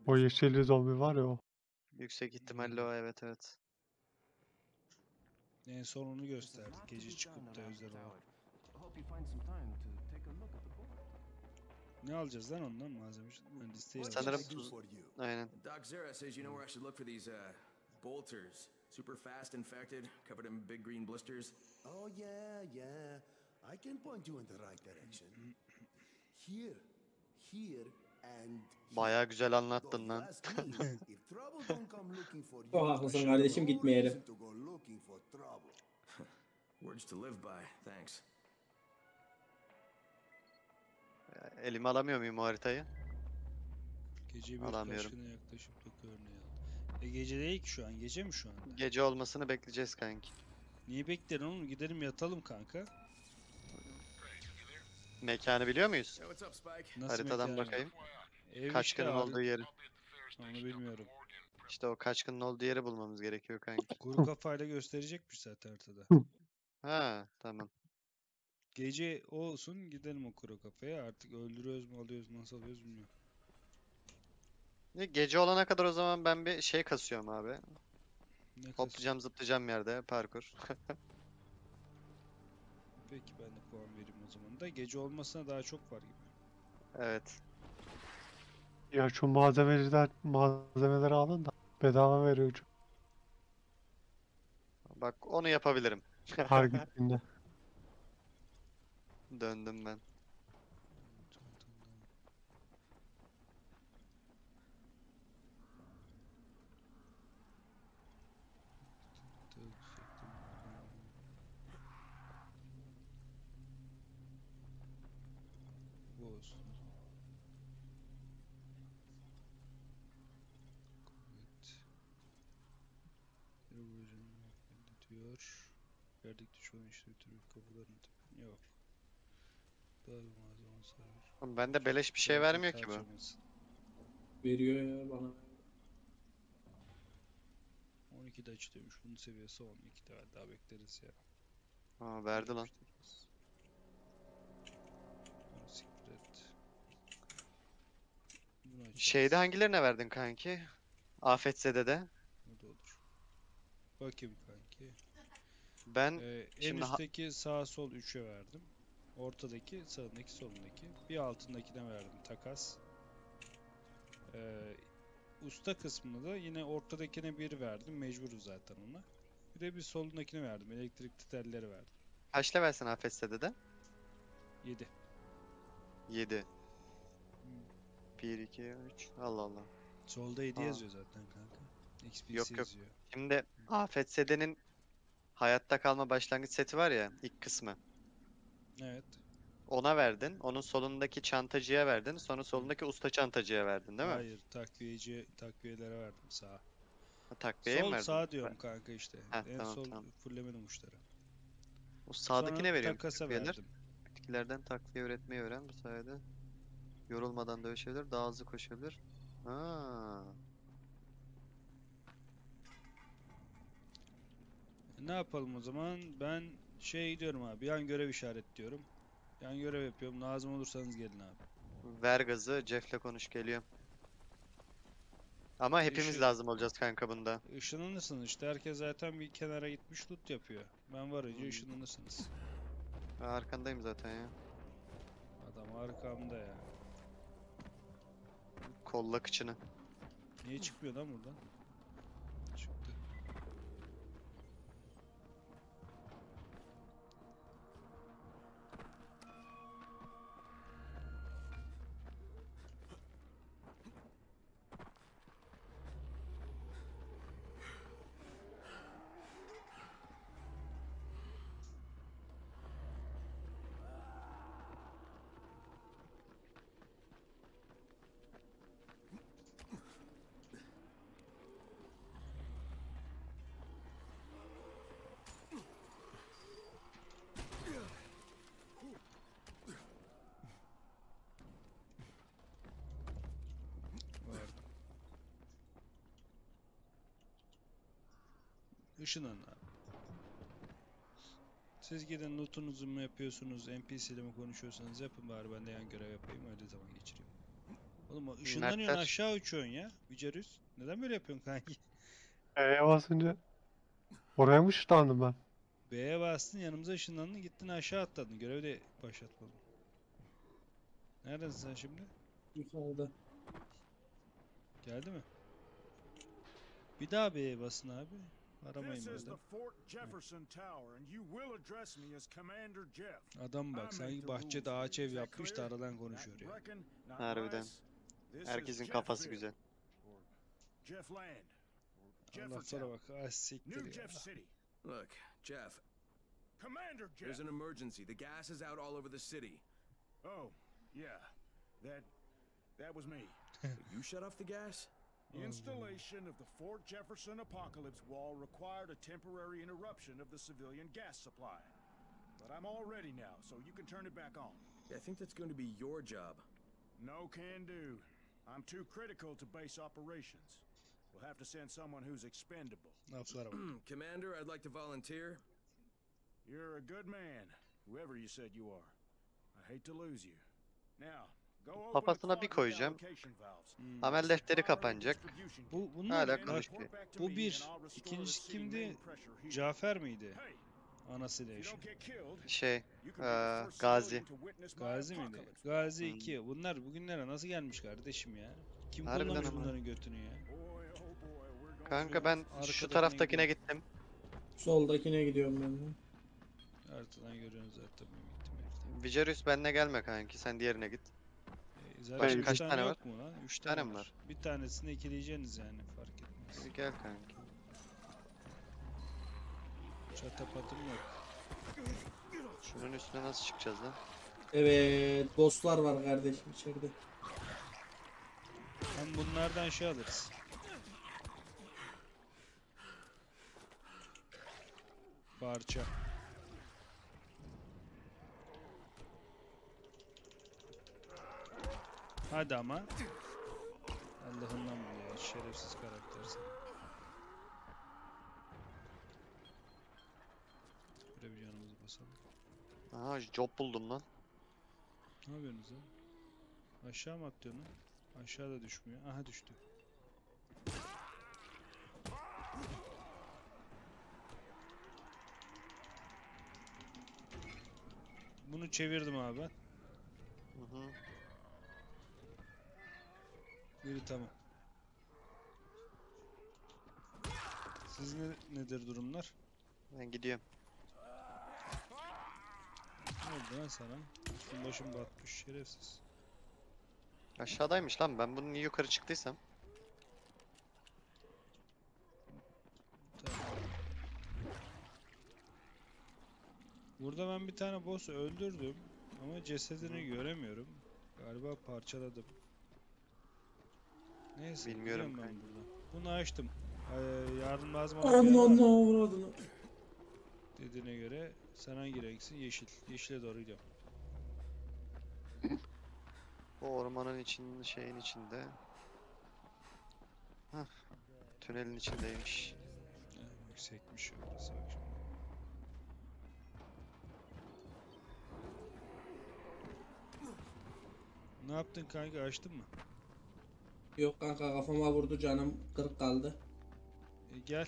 O yeşilli zombi var ya o. Yüksek ihtimalle o, evet evet. En son onu gösterdik. Gece çıkıp da özel olarak. Ne alacağız lan ondan malzeme? Listeyi sanırım aynen. Doc Zera says you know where I should look for these bolters. Super fast infected, covered in big green blisters. Oh yeah. I can point you in the right direction. Here and bayağı güzel anlattın lan. Oh haklısın kardeşim, gitmeyelim. Words to live by. Thanks. Elime alamıyor muyum o haritayı? Gece bir taşkına yaklaşıp tok örneği aldım. Gece değil ki şu an. Gece mi şu an? Gece olmasını bekleyeceğiz kanki. Niye beklerim oğlum? Gidelim yatalım kanka. Mekanı biliyor muyuz? Nasıl haritadan mekanı? Bakayım. Kaçkının işte olduğu yeri. Onu bilmiyorum. İşte o kaçkının olduğu yeri bulmamız gerekiyor kanki. Kuru kafayla gösterecekmiş zaten haritada. Ha tamam. Gece olsun, gidelim o kuru kafaya. Artık öldürüyoruz mu, alıyoruz, nasıl alıyoruz bilmiyorum. Gece olana kadar o zaman ben bir şey kasıyorum abi. Hoplayacağım, zıplayacağım yerde parkur. Peki ben de puan vereyim o zaman da. Gece olmasına daha çok var gibi. Evet. Ya şu malzemeleri alın da bedava veriyor çok. Bak onu yapabilirim. Her gittiğinde. Döndüm ben. Boz. Diyor. Verdik düşmanı işte türlü kapıların tipi. Yok. Ben de beleş bir şey vermiyor ki bu. Veriyor ya bana. 12'de açılıyormuş. Bunun seviyesi 12 tane daha bekleriz ya. Ha verdi lan. Şeyde hangilerine verdin kanki? Afetze'de de. Bu da olur. Bakayım kanki. Ben en üstteki sağ sol 3'e verdim. Ortadaki, sağındaki, solundaki. Bir altındakine verdim takas. Usta kısmını da yine ortadakine 1 verdim. Mecburuz zaten ona. Bir de bir solundakine verdim. Elektrikli telleri verdim. Kaç levelsin AFS'de de? 7. 7. 1, 2, 3. Allah Allah. Solda 7 yazıyor zaten kanka. XP'si yok, yok. Yazıyor. Şimdi AFS'de'nin hayatta kalma başlangıç seti var ya, ilk kısmı. Evet. Ona verdin, onun solundaki çantacıya verdin, sonra solundaki usta çantacıya verdin değil mi? Hayır, takviyelere verdim sağa. Takviyeye mi verdin? Sol sağa diyorum kanka işte. Heh, en tamam, sol tamam. Fullemedim uçları. O sağdakine veriyorum takviyeler. Bitkilerden takviye üretmeyi öğren bu sayede. Yorulmadan dövüşebilir, daha hızlı koşabilir. Haa. Ne yapalım o zaman? Ben şey diyorum abi, yan görev işaret diyorum. Yan görev yapıyorum. Lazım olursanız gelin abi. Ver gazı, Jeff'le konuş geliyorum. Ama hepimiz lazım olacağız kanka bunda. Işınlanırsınız işte. Herkes zaten bir kenara gitmiş loot yapıyor. Ben varınca ışınlanırsınız. Ben arkandayım zaten ya. Adam arkamda ya. Kolla kıçını. Niye çıkmıyor lan buradan? Çıktı. Işınlanın abi. Siz gidin lootunuzu mu yapıyorsunuz, NPC'yle mi konuşuyorsanız yapın bari, ben de yan görev yapayım, öyle zaman geçireyim. Oğlum ışınlanıyorsun, aşağı uçuyorsun ya. Yücerüz. Neden böyle yapıyorsun kanki? B'ye basınca oraya mı ışınlandım ben? B'ye bastın, yanımıza ışınlandın, gittin aşağı atladın. Görevi de başlatmadın. Neredesin sen şimdi? Yukarıda. Geldi mi? Bir daha B'ye basın abi. This is the Fort Jefferson Tower and you will address me as Commander Jeff. Adam bak sanki bahçede ağaç ev yapmış da aradan konuşuyor ya. Harbiden. Herkesin kafası güzel. Allah'lara bak. Ay siktir ya. Look, Jeff. Commander Jeff. There's an emergency. The gas is out all over the city. Oh, yeah. That was me. You shut off the gas? Installation of the Fort Jefferson apocalypse wall required a temporary interruption of the civilian gas supply. But I'm all ready now, so you can turn it back on. I think that's going to be your job. No can do. I'm too critical to base operations. We'll have to send someone who's expendable. Commander, I'd like to volunteer. You're a good man, whoever you said you are. I hate to lose you. Now, kafasına bir koyacağım. Amel defteri kapanacak. Hala konuşuyor. Bu bir. İkincisi kimdi? Cafer miydi? Anasıyla eşi. Gazi. Gazi miydi? Gazi 2. Bunlar bugünlere nasıl gelmiş kardeşim ya? Kim kullanmış bunların götünü ya? Kanka ben şu taraftakine gittim. Soldakine gidiyorum ben de. Arkadan görüyorsunuz zaten. Vicerus benle gelme kanki. Sen diğerine git. Zaten kaç tane var? 3 tane mi var? Bir tanesini ikileyeceğiniz yani, fark etmez. Gel kanki. Çatapatım yok. Şunun üstüne nasıl çıkacağız lan? Evet, bosslar var kardeşim içeride. Hem bunlardan şey alırız. Parça. Hadi ama. Allah'ından bu ya, şerefsiz karaktersin. Böyle bir yanımızı basalım. Aha, job buldum lan. Ne yapıyorsunuz lan? Aşağı mı atlıyorsun lan? Aşağıda düşmüyor. Aha düştü. Bunu çevirdim abi ben. Hı. Biri tamam. Siz nedir durumlar? Ben gidiyorum. Ne oldu lan sana? Üstün başım batmış şerefsiz. Aşağıdaymış lan, ben bunu niye yukarı çıktıysam? Tamam. Burada ben bir tane boss öldürdüm ama cesedini göremiyorum. Galiba parçaladım. Neyse, bilmiyorum ben burada. Bunu açtım. Yardım lazım. Allah uğradın. Dediğine göre sen hangi renksin? Yeşil. Yeşile doğru gidiyorum. O ormanın içinde, şeyin içinde. Hah. Tünelin içindeymiş. Yüksekmiş orası. Ne yaptın kanka? Açtın mı? Yok kanka, kafama vurdu, canım 40 kaldı. Gel.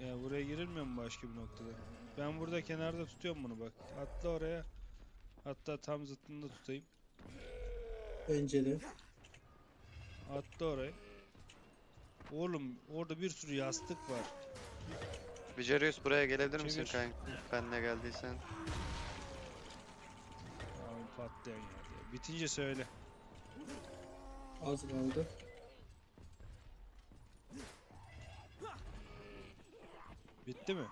Ya buraya girilmiyor mu başka bir noktada? Ben burada kenarda tutuyorum bunu bak. Atla oraya. Hatta tam zıttında tutayım. Bence de. Attı orayı. Oğlum orada bir sürü yastık var. Vicerius buraya gelebilir misin kanka? Ben ne geldiysen. Abi patlayan geldi. Bitince söyle. Az kaldı. Bitti mi?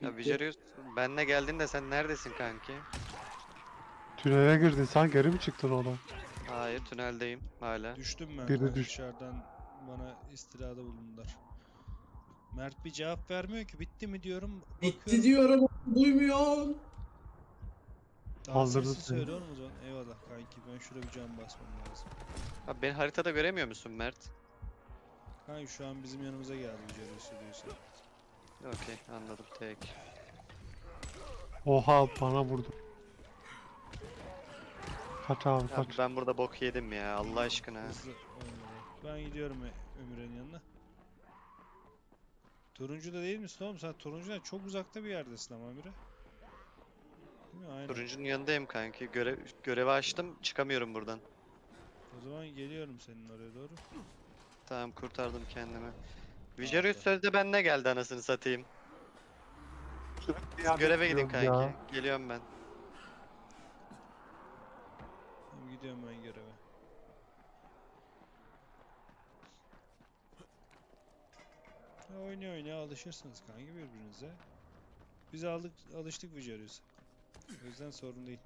Ya Vicerius ben ne geldin de sen neredesin kanki? Tünele girdin, sen geri mi çıktın oradan? Hayır, tüneldeyim hala. Düştüm ben. Biri dışarıdan bana istilada bulundular. Mert bir cevap vermiyor ki, bitti mi diyorum. Bitti bakıyorum. Diyorum, duymuyor. Hazırlık söyle oğlum o zaman. Eyvallah kanki, ben şuraya bir cam basmam lazım. Abi beni haritada göremiyor musun Mert? Kanki şu an bizim yanımıza geldi Vicerius diyorsun. Okey, anladım tek. Oha, bana vurdu. Kaç abi kaç. Abi ben burada bok yedim ya Allah aşkına. Ben gidiyorum Ömür'ün yanına. Turuncu da değil misin oğlum? Sen Turuncu'dan çok uzakta bir yerdesin ama Ömür'e. Turuncu'nun yanındayım kanki. Görevi açtım, çıkamıyorum buradan. O zaman geliyorum senin oraya doğru. Tamam, kurtardım kendimi. Vicerius sözde ben ne geldi anasını satayım. Siz göreve gidin kanki. Ya. Geliyorum ben. Gidiyorum ben göreve. Oyna oyna alışırsınız kanki birbirinize. Biz alıştık Vicerius'a. O yüzden sorun değil.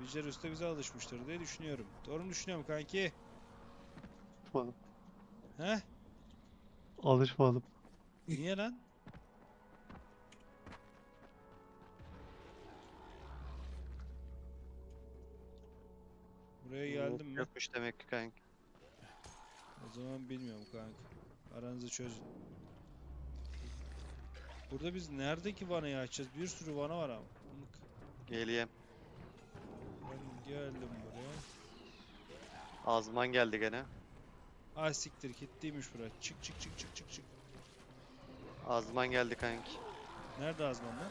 Vicerius da bize alışmıştır diye düşünüyorum. Doğru mu düşünüyorum kanki? Alışmadım. He? Alışmadım. Niye lan? Buraya geldim mi? Yokmuş demek ki kanka. O zaman bilmiyorum kanka. Aranızı çözün. Burada biz neredeki vanayı açacağız? Bir sürü vana var ama. Geleyim. Ben geldim buraya. Azman geldi gene. Ay siktir, gittiymiş buraya. Çık çık çık çık çık çık. Azman geldi kanki. Nerede Azman lan?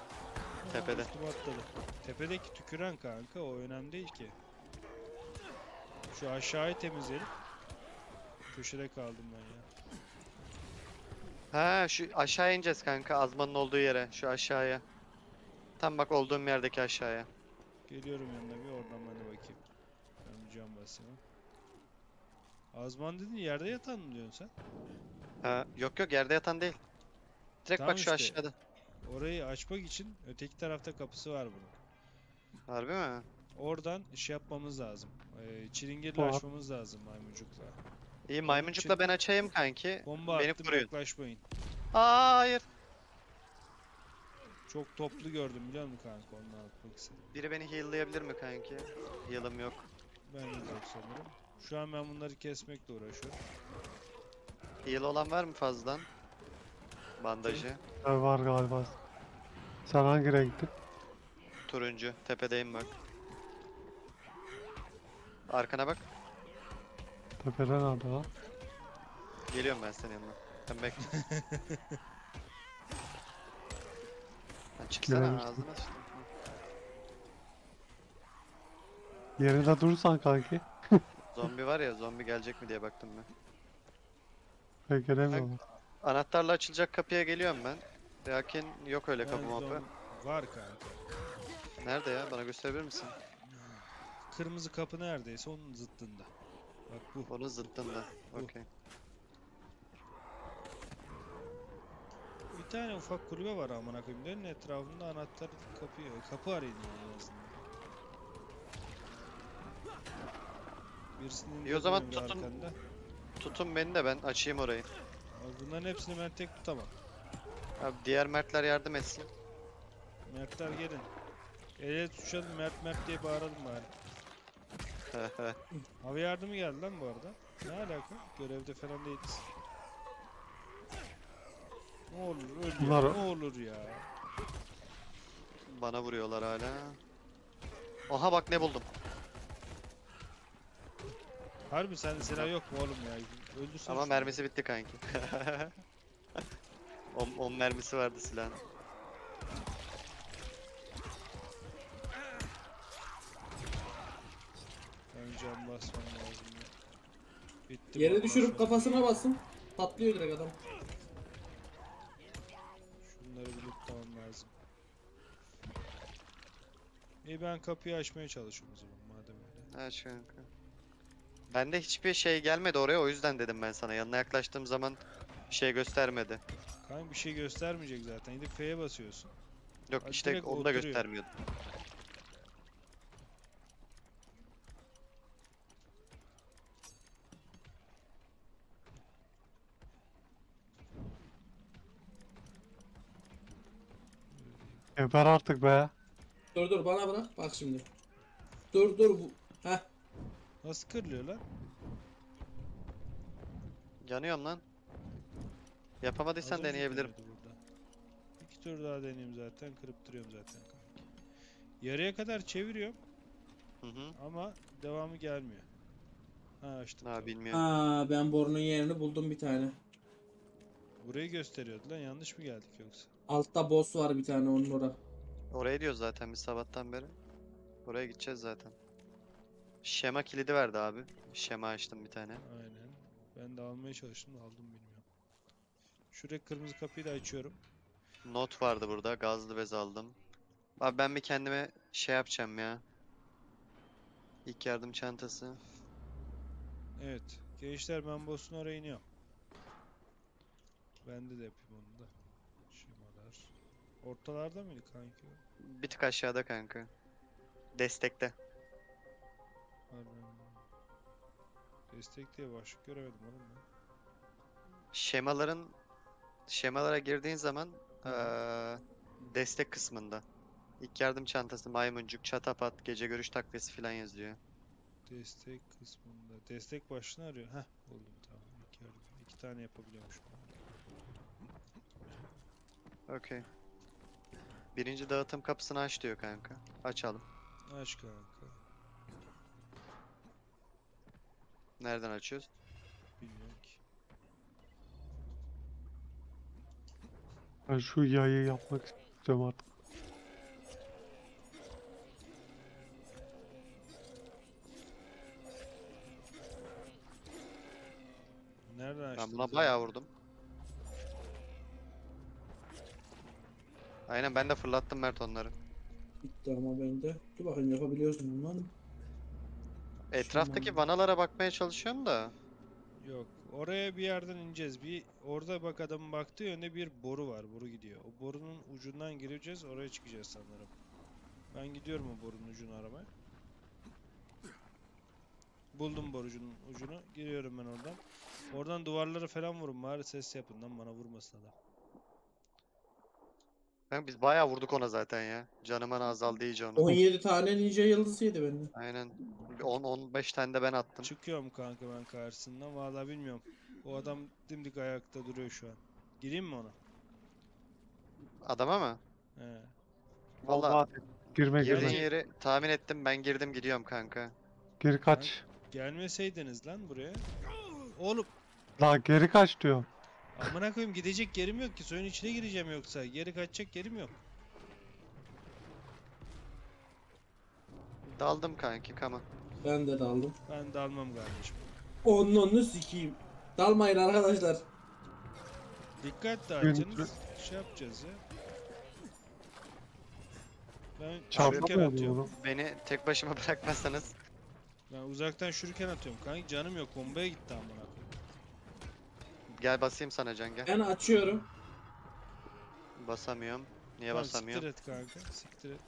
Tepede. Tepedeki tüküren kanka, o önemli değil ki. Şu aşağıyı temizleyelim. Köşede kaldım ben ya. Ha, şu aşağı ineceğiz kanka, Azman'ın olduğu yere, şu aşağıya. Tam bak olduğum yerdeki aşağıya. Geliyorum yanına, bir oradan ben de bakayım. Ben bir cam basayım. Azman dedin, yerde yatan mı diyorsun sen? Ha, yok yok, yerde yatan değil. Direkt tamam bak işte, şu aşağıda. Orayı açmak için öteki tarafta kapısı var bunun. Harbi mi? Oradan iş yapmamız lazım. Çilingirle açmamız lazım maymuncukla. İyi, maymuncukla ben açayım kanki. Bomba beni attım, yaklaşmayın. Aa, hayır. Çok toplu gördüm biliyor musun kanka, ondan atmak istedim. Biri beni heal'layabilir mi kanki? Heal'ım yok. Ben de yok sanırım. Şu an ben bunları kesmekle uğraşıyorum. Heal olan var mı fazladan? Bandajı. Var galiba. Sen hangi renkti? Turuncu. Tepedeyim bak. Arkana bak. Tepeden aldı lan. Geliyorum ben senin yanına. Sen bekle. Çıksana ağzına. Yerinde durursan kanki. Zombi var ya, zombi gelecek mi diye baktım ben. Pek gelemiyorum. Anahtarla açılacak kapıya geliyorum ben. Lakin yok öyle kapı mapı. Var kanka. Nerede ya? Bana gösterebilir misin? Kırmızı kapı neredeyse onun zıttında. Bak bu. Onun zıttında. Okey. Bir tane ufak kulübe var amına koyayım. Dönün etrafında anahtar kapı arayın en azından. Birisinin o zaman tutun. Arkanda. Tutun beni de ben açayım orayı. Abi bunların hepsini ben tek tutamam. Abi diğer Mertler yardım etsin. Mertler gelin. Ele tutuşalım, Mert diye bağıralım bari. Hava yardımı geldi lan bu arada. Ne alaka? Görevde falan değiliz. Ne olur ölüyor, bunlar... ne olur ya. Bana vuruyorlar hala. Aha bak ne buldum. Harbi sende silah yok mu oğlum ya? Öldürsün. Ama mermisi bitti kanki. 10 mermisi vardı silahın. can basmam lazım ya. Bitti. Yere düşürüp kafasına basın. Patlıyor direkt adam. Şunları bulup tamam lazım. İyi, ben kapıyı açmaya çalışıyorum o zaman madem öyle. Aç kanka. Bende hiçbir şey gelmedi oraya, o yüzden dedim ben sana. Yanına yaklaştığım zaman bir şey göstermedi. Kanka bir şey göstermeyecek zaten. Gidip F'ye basıyorsun. Yok hadi işte onu da göstermiyordu. Geber artık be. Dur dur bana bırak bak şimdi. Dur dur bu. Heh. Nasıl kırılıyor lan? Yanıyorum lan. Yapamadıysan az deneyebilirim. İki tur daha deneyeyim zaten, kırıp duruyorum zaten. Yarıya kadar çeviriyorum. Hı hı. Ama devamı gelmiyor. Ha açtım. Ha bilmiyorum. Aa, ben borunun yerini buldum bir tane. Burayı gösteriyordu lan, yanlış mı geldik yoksa? Altta boss var bir tane, onun orası. Oraya diyoruz zaten biz sabahtan beri. Oraya gideceğiz zaten. Şema kilidi verdi abi. Şema açtım bir tane. Aynen. Ben de almaya çalıştım da aldım bilmiyorum. Şuraya kırmızı kapıyı da açıyorum. Not vardı burada. Gazlı bez aldım. Abi ben bir kendime şey yapacağım ya. İlk yardım çantası. Evet. Gençler ben boss'un oraya iniyorum. Bende de yapayım onu da. Şemalar. Ortalarda mıydı kanka? Bir tık aşağıda kanka. Destekte. Destek diye başlık göremedim oğlum ben. Şemalara girdiğin zaman destek kısmında. İlk yardım çantası, maymuncuk, çatapat, gece görüş takviyesi filan yazıyor. Destek kısmında. Destek başlığını arıyor. Heh buldum tamam. İlk yardım. İki tane yapabiliyormuşum. Okey. Birinci dağıtım kapısını aç diyor kanka. Açalım. Aç kanka. Nereden açıyoruz? Bilmiyorum ki. Ben şu yayı yapmak istiyorum artık. Nereden açtın? Ben buna bayağı vurdum. Aynen ben de fırlattım Mert onları. Bitti ama bende. Dur bakayım yapabiliyoruz mu bunları? Etraftaki şundan vanalara bakmaya çalışıyorum da. Yok oraya bir yerden ineceğiz. Bir orada bak adamın baktığı yönde bir boru var. Boru gidiyor. O borunun ucundan gireceğiz. Oraya çıkacağız sanırım. Ben gidiyorum o borunun ucunu aramaya. Buldum borucunun ucunu. Giriyorum ben oradan. Oradan duvarlara falan vurun. Bari ses yapın lan bana vurmasın adam. Kanka biz bayağı vurduk ona zaten ya. Canımın azaldı iyice onu. 17 tane ninja yıldız yedi benim. Aynen. 10-15 tane de ben attım. Çıkıyorum kanka ben karşısından. Vallahi bilmiyorum. O adam dimdik ayakta duruyor şu an. Gireyim mi ona? Adama mı? He. Vallahi girme. Yeri tahmin ettim, ben girdim gidiyorum kanka. Geri kaç. Lan, gelmeseydiniz lan buraya. Oğlum. Lan geri kaç diyor. Amına koyayım gidecek yerim yok ki, suyun içine gireceğim yoksa, geri kaçacak yerim yok. Daldım kanki kama. Ben de daldım. Ben dalmam kardeşim. Onu sikiyim. Dalmayın arkadaşlar. Dikkatli harcanız. Şey yapacağız ya. Ben şürken atıyorum. Beni tek başıma bırakmazsanız. Ben uzaktan şürken atıyorum kanki, canım yok, bombaya gitti amına koyayım. Gel basayım sana can gel. Ben açıyorum. Basamıyorum. Niye lan, basamıyorum? Siktir et kanka. Siktir et.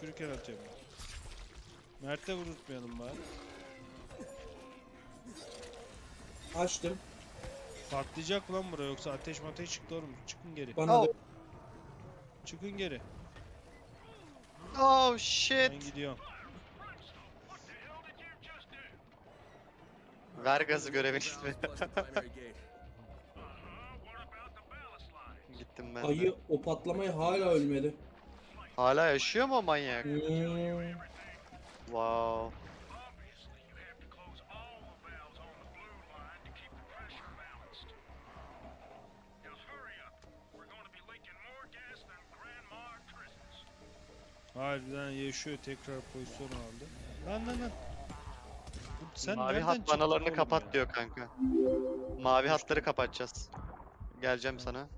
Şurken atıyorum. Mert'e vurutmayalım bari. Açtım. Patlayacak lan buraya yoksa ateş çıktı oğlum. Çıkın geri. Bana da... Çıkın geri. Oh shit. Ben gidiyorum. Ver gazı görevini. Gittim ben. Ayı de. O patlamaya hala ölmedi. Hala yaşıyor mu o manyak? Wow. Harbiden yaşıyor, tekrar pozisyon aldı. Lan. Sen mavi hat banalarını kapat ya? Diyor kanka. Mavi hatları kapatacağız. Geleceğim sana.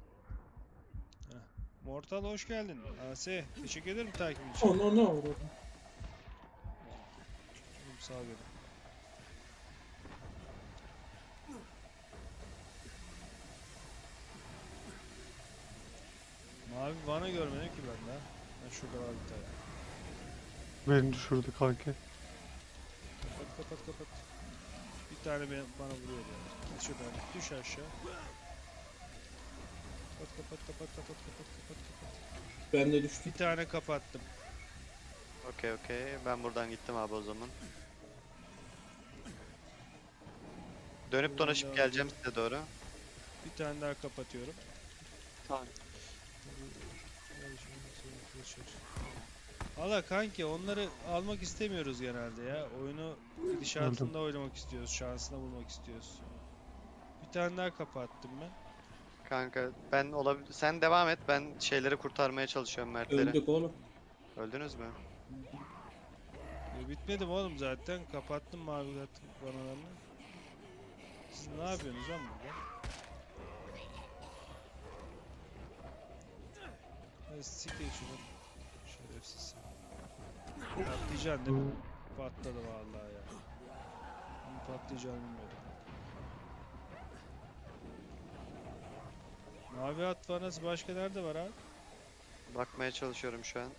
Mortal hoş geldin. AS teşekkür ederim takibin için. Onu ne oldu? Sağ ol. Mavi bana görmedim ki ben de. Ben şurada var bir tane. Beni düşürdü kanki. Kapat kapat kapat. Bir tane bana vuruyor yani. Şurada düş aşağı. Kapat kapat kapat kapat kapat kapat kapat. Ben de düştüm. Bir tane kapattım. Okey okey. Ben buradan gittim abi o zaman. Dönüp dolaşıp geleceğim size doğru. Bir tane daha kapatıyorum. Tamam. Valla kanki onları almak istemiyoruz genelde ya. Oyunu gidişatında oynamak istiyoruz. Şansına bulmak istiyoruz. Bir tane daha kapattım ben. Kanka ben olabilir. Sen devam et. Ben şeyleri kurtarmaya çalışıyorum Mertleri. Öldük oğlum. Öldünüz mü? Bitmedim oğlum zaten. Kapattım mavi hattık banalarını. Siz ne yapıyorsunuz lan burada? Siktir şunu. Şerefsiz. Patlayacaksın değil mi? Patladı vallahi ya. Bunu patlayacağını bilmiyordum. Mavi at var nasıl? Başka nerede var abi? Bakmaya çalışıyorum şu an.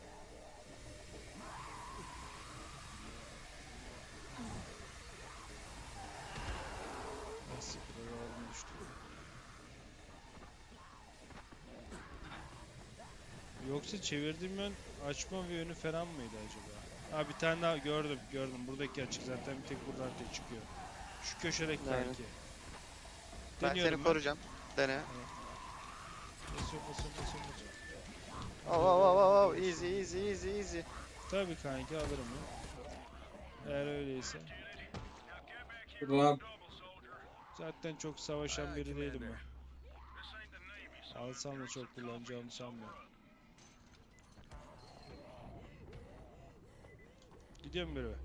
Siktir oğlum düştü. Yoksa çevirdiğim yön açma ve yönü falan mıydı acaba? Ha bir tane daha gördüm gördüm buradaki açık zaten bir tek buradan tek çıkıyor. Şu köşerek belki. Ben seni koruyacağım. Dene. Basıyorum basıyorum basıyorum basıyorum. Oh easy easy easy easy. Tabii kanki alırım ya. Eğer öyleyse. Lan. Zaten çok savaşan biri değilim ben. Alsam da çok kullanacağımı sanmıyorum. Gidiyor mu böyle?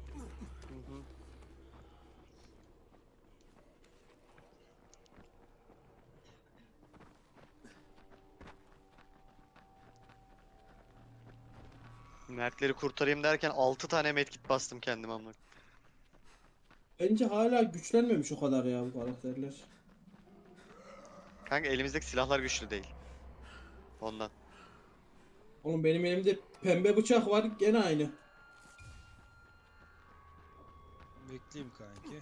Mertleri kurtarayım derken 6 tane medkit bastım kendim amına. Bence hala güçlenmemiş o kadar ya bu karakterler. Kanka elimizdeki silahlar güçlü değil. Ondan. Oğlum benim elimde pembe bıçak var gene aynı. Bekleyeyim kanki.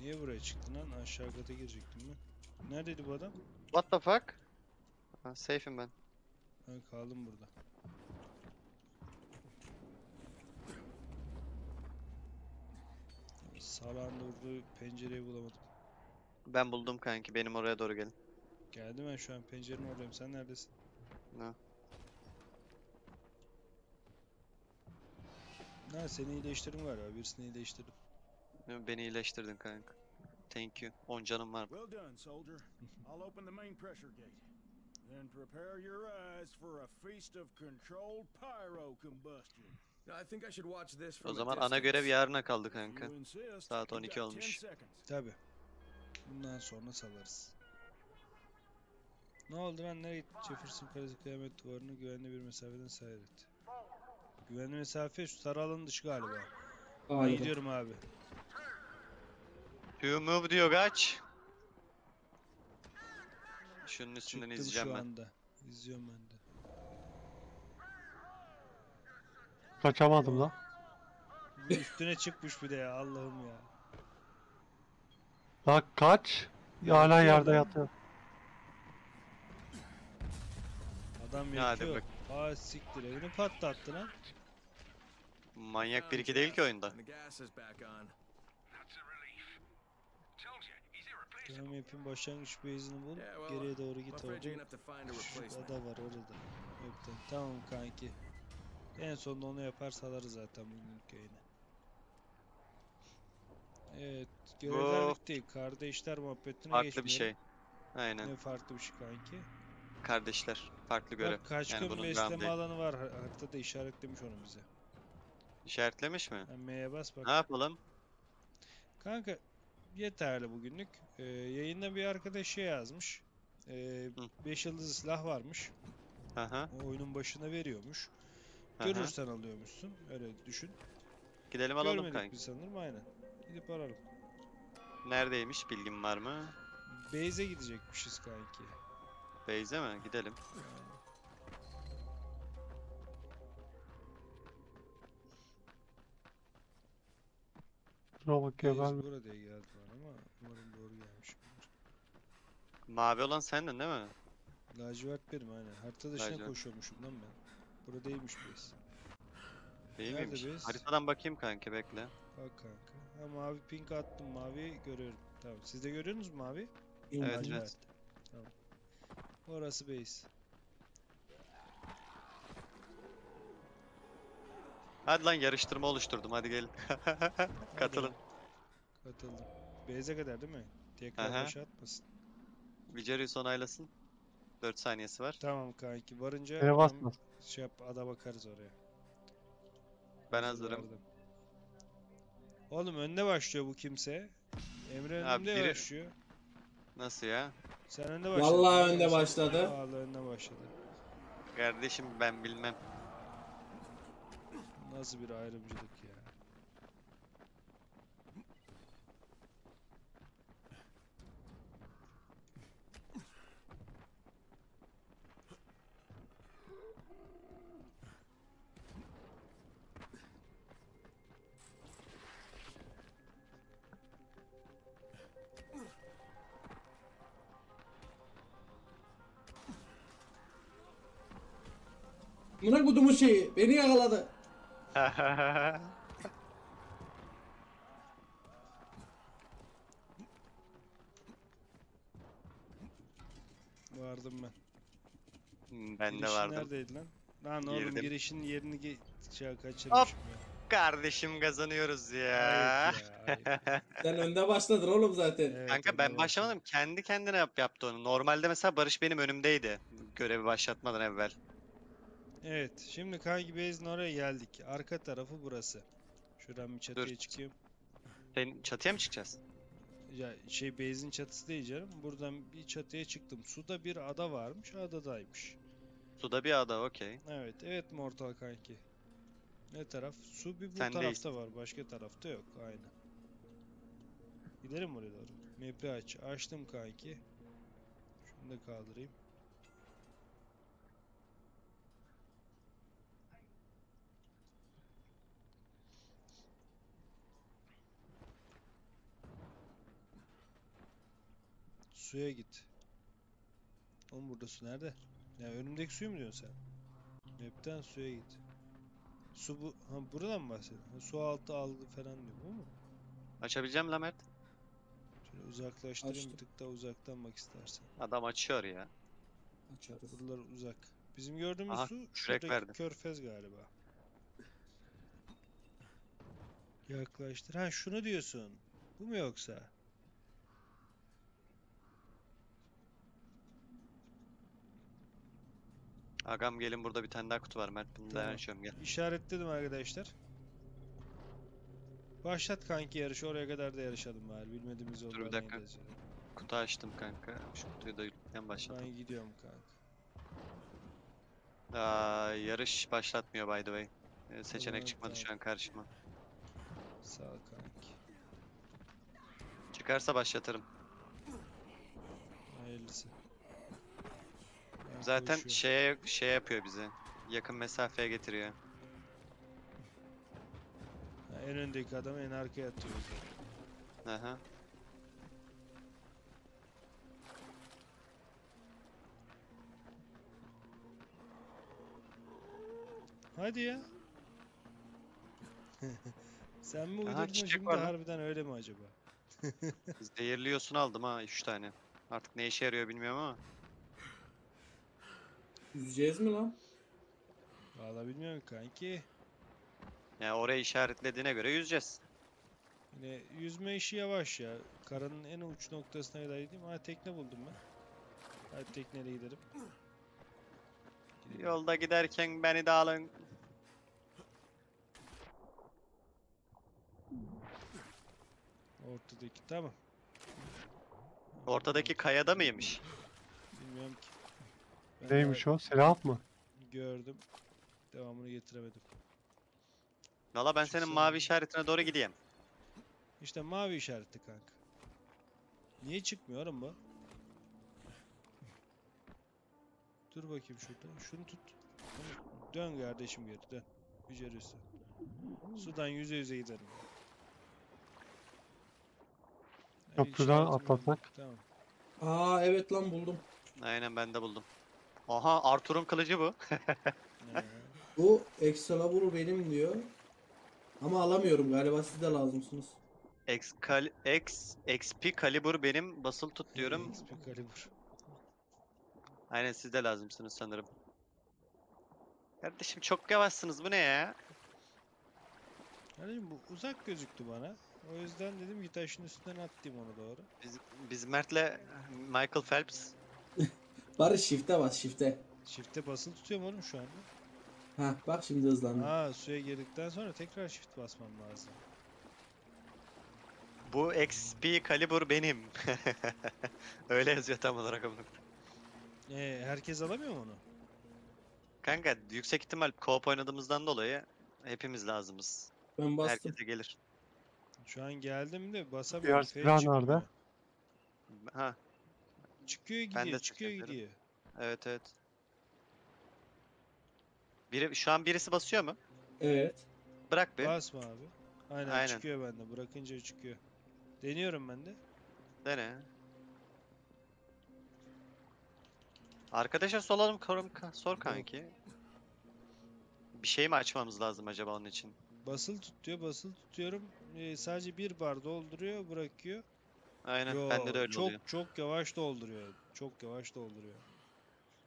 Niye buraya çıktın lan? Aşağı kata girecektim ben. Neredeydi bu adam? What the fuck? Ha, safe'im ben. Ha, kaldım burada. Salağın durduğu pencereyi bulamadım. Ben buldum kanki. Benim oraya doğru gelin. Geldim ben şu an. Pencerenin oradayım. Sen neredesin? Ne? Ne seni iyileştirdim galiba. Birisini iyileştirdim. Beni iyileştirdin kanka. Thank you. 10 canım var. Well done soldier. I'll open the main pressure gate. Then prepare your eyes for a feast of controlled pyro combustion. I think I should watch this for. O zaman ana görev yarına kaldı kanka. Saat 12 olmuş. Tabii. Bundan sonra salarız. Ne oldu lan nereye gitti? Jefferson Kalesi kıyamet duvarını güvenli bir mesafeden seyret. Güvenli mesafe şu sarı alanın dışı galiba. Aynen. Gidiyorum abi. You move diyor kaç. Şunun üstünden çıktım izleyeceğim şu ben. Anda. İzliyorum ben de. Kaçamadım lan. Üstüne çıkmış bir de ya Allah'ım ya. Lan kaç. Hala yerde yatıyor. Adam yakıyor. Aa siktir evini patlattı lan. Manyak 1-2 değil ki oyunda. Dönem yapayım başlangıç base'ini bul. Geriye doğru git orada. Küçük ada var orada. Öpten. Tamam kanki. En sonunda onu yapar salarız zaten bugünkü yayını. Evet görevler bitti. Kardeşler muhabbetine geçmiyor. Farklı bir şey. Aynen. Ne farklı bir şey kanki. kardeşler. Farklı görev. Bak, kaçkın yani besleme alanı var. Hatta da işaretlemiş onu bize. İşaretlemiş mi? Yani M'ye bas bak. Ne yapalım? Kanka yeterli bugünlük. Yayında bir arkadaş şey yazmış. 5 yıldızlı silah varmış. Aha. O oyunun başına veriyormuş. Görürsen aha, alıyormuşsun. Öyle düşün. Gidelim alalım. Görmedik kanka. Görmedik sanırım aynen. Gidip aralım. Neredeymiş, bilgin var mı? Base'e gidecekmişiz kanki. Base'e mi? Gidelim. Base burada diye geldi ama umarım doğru gelmiş. Mavi olan sendin değil mi? Lacivert benim aynen. Harita dışına lacivert koşuyormuşum lan ben. Buradaymış base. Değil miymiş? Base? Haritadan bakayım kanka, bekle. Bak kanka. Ha, mavi pink attım, mavi görüyorum. Tamam. Siz de görüyorsunuz mu mavi? Evet, evet. Tamam. Orası base. Hadi lan, yarıştırma oluşturdum, hadi gelin. Katılın. Katıldım. Base'e kadar değil mi? Tekrar başa atmasın. Vicarius onaylasın. 4 saniyesi var. Tamam kanki, varınca adam, şey yap, ada bakarız oraya. Ben hazırım. Oğlum önde başlıyor bu kimse. Emre önde biri başlıyor. Nasıl ya? Sen önde başladın. Vallahi önde başladı. Vallahi önde başladı. Kardeşim ben bilmem. Nasıl bir ayrımcılık ya. Buna kudumun şeyi, beni yakaladı. Vardım ben. Ben girişin de vardım. Neredeydi lan? Lan oğlum girişin yerini kaçırmışım hop ya. Kardeşim kazanıyoruz ya. Hayır ya, hayır. Sen önde başladın oğlum zaten. Evet, kanka ben başlamadım. Kendi kendine yaptı onu. Normalde mesela Barış benim önümdeydi. Görevi başlatmadan evvel. Evet, şimdi kanki base'in oraya geldik. Arka tarafı burası. Şuradan bir çatıya dur çıkayım. Sen çatıya mı çıkacağız? Ya şey, base'in çatısı değil canım. Buradan bir çatıya çıktım. Suda bir ada varmış, adadaymış. Suda bir ada, okey. Evet, evet mortal kanki. Ne taraf? Su bir bu sen tarafta değil var, başka tarafta yok. Aynen. Gidelim oraya doğru. Map'i aç. Açtım kanki. Şunu da kaldırayım. Suya git. Oğlum burada su nerede? Ya önümdeki suyu mu diyorsun sen? Map'ten suya git. Su bu... Ha buradan mı bahsediyorsun? Su altı aldı falan diyor, bu mu? Açabileceğim la Mert. Şöyle uzaklaştırayım. Açtım. Bir tık daha uzaktan bak istersen. Adam açıyor ya. Açarız. Buralar uzak. Bizim gördüğümüz aha, su şuradaki körfez galiba. Yaklaştır. Ha şunu diyorsun. Bu mu yoksa? Agam gelin, burada bir tane daha kutu var Mert, bunu tamam da açıyorum, gel. İşaretledim arkadaşlar. Başlat kanki yarışı, oraya kadar da yarışalım bari, bilmediğimiz olur. Dur bir dakika, kutu açtım kanka, şu kutuyu da yüklemeye başladım. Ben gidiyorum kanka. Aa, yarış başlatmıyor by the way. Seçenek evet, çıkmadı tamam şu an karşıma. Sağ ol kanki. Çıkarsa başlatırım. Hayırlısı. Zaten şey yapıyor bizi. Yakın mesafeye getiriyor. En öndeki adamı en arkaya atıyor. Aha. Hadi ya. Sen mi uydurdun şimdi harbiden öyle mi acaba? Zehirli yosun aldım ha, 3 tane. Artık ne işe yarıyor bilmiyorum ama. Yüzeceğiz mi lan? Vallahi bilmiyorum kanki. Ya oraya işaretlediğine göre yüzeceğiz. Yine yüzme işi yavaş ya. Karanın en uç noktasına kadar gideyim. Ha tekne buldum ben. Hadi tekneyle gidelim. Yolda giderken beni de alın. Ortadaki tamam. Ortadaki kayada mıymış? Bilmiyorum ki. Ben neymiş o? Serap mı? Gördüm. Devamını getiremedim. Valla ben senin mavi işaretine doğru gideyim. İşte mavi işareti kanka. Niye çıkmıyor oğlum bu? Dur bakayım şuradan. Şunu tut. Dön kardeşim geri dön. Yücerirsin. Sudan yüze yüze giderim. Köprüden atlatmak. Tamam. Aa evet lan buldum. Aynen ben de buldum. Aha Arthur'un kılıcı bu. Bu Excalibur benim diyor. Ama alamıyorum galiba siz de lazımsınız. Excalibur benim basıl tut diyorum. Excalibur. Aynen siz de lazımsınız sanırım. Kardeşim çok yavaşsınız bu ne ya? Kardeşim bu uzak gözüktü bana. O yüzden dedim ki taşın üstünden attım onu doğru. Biz Mert'le Michael Phelps. Barış shift'e bas shift'e. Shift'e basılı tutuyorum oğlum şu anda. Ha bak şimdi hızlandı. Ha suya girdikten sonra tekrar shift basmam lazım. Bu Excalibur benim. Öyle yazıyor tam olarak onu. Herkes alamıyor mu onu? Kanka yüksek ihtimal co-op oynadığımızdan dolayı hepimiz lazımız. Ben bastım. Herkese gelir. Şu an geldim de basamıyorum. Biraz nerede? Ha. Çıkıyor gidiyor, ben de çıkıyor gidiyor. Evet evet. Biri, şu an birisi basıyor mu? Evet. Bırak bir. Basma abi. Aynen. Çıkıyor bende. Bırakınca çıkıyor. Deniyorum ben de. Dene. Arkadaşa soralım, sor kanki. Bir şey mi açmamız lazım acaba onun için? Basılı tutuyor, basılı tutuyorum. Sadece bir bar dolduruyor, bırakıyor. Aynen, yo, bende de öyle çok, oluyor. Çok yavaş dolduruyor, çok yavaş dolduruyor.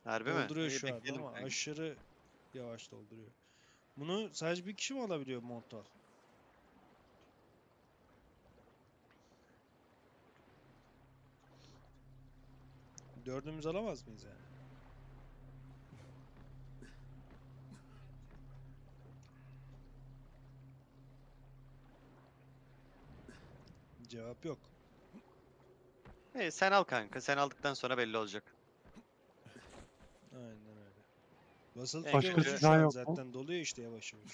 Harbi mi? Dolduruyor şu an ama kanka. Aşırı yavaş dolduruyor. Bunu sadece bir kişi mi alabiliyor montal? Dördümüz alamaz mıyız yani? Cevap yok. Sen al kanka. Sen aldıktan sonra belli olacak. Aynen öyle. Basılı tutuyor zaten doluyor işte yavaş yavaş.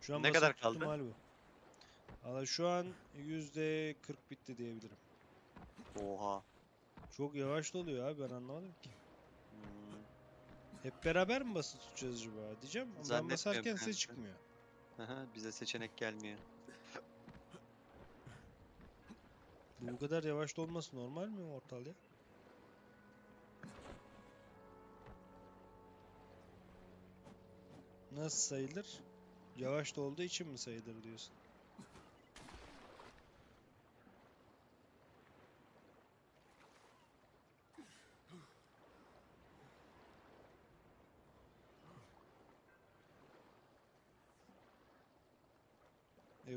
Şu an ne kadar kaldı? Valla şu an %40 bitti diyebilirim. Oha. Çok yavaş doluyor abi ben anlamadım ki. Hmm. Hep beraber mi basılı tutacağız acaba diyeceğim. Ben basarken size çıkmıyor. Aha, bize seçenek gelmiyor. Bu kadar yavaş dolması normal mi ortalığa? Nasıl sayılır? Yavaş dolduğu için mi sayılır diyorsun?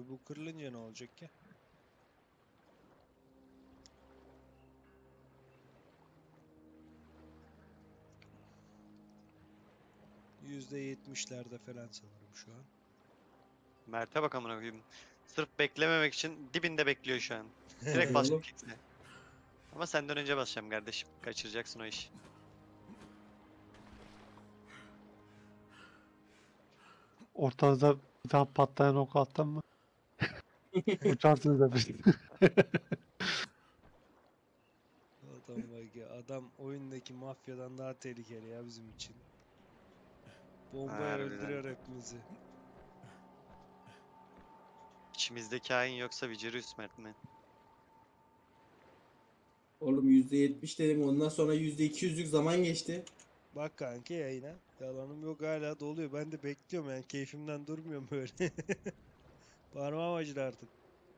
Bu kırılınca ne olacak ki? %70'lerde falan sanırım şu an. Mert'e bak amına koyayım. Sırf beklememek için dibinde bekliyor şu an. Direkt basıp gitsin. Ama senden önce basacağım kardeşim. Kaçıracaksın o işi. Ortada bir tane patlayan oku attın mı? Uçarsınız demiştim. Adam bak ya, adam oyundaki mafyadan daha tehlikeli ya bizim için. Bombayı öldürüyor hepimizi. İçimizde kain yoksa Vigerius Mert mi? Oğlum %70 dedim ondan sonra %200'lük zaman geçti. Bak kanki yayına. Yalanım yok hala doluyor. Ben de bekliyorum yani keyfimden durmuyorum böyle. Parmağım acıdı artık.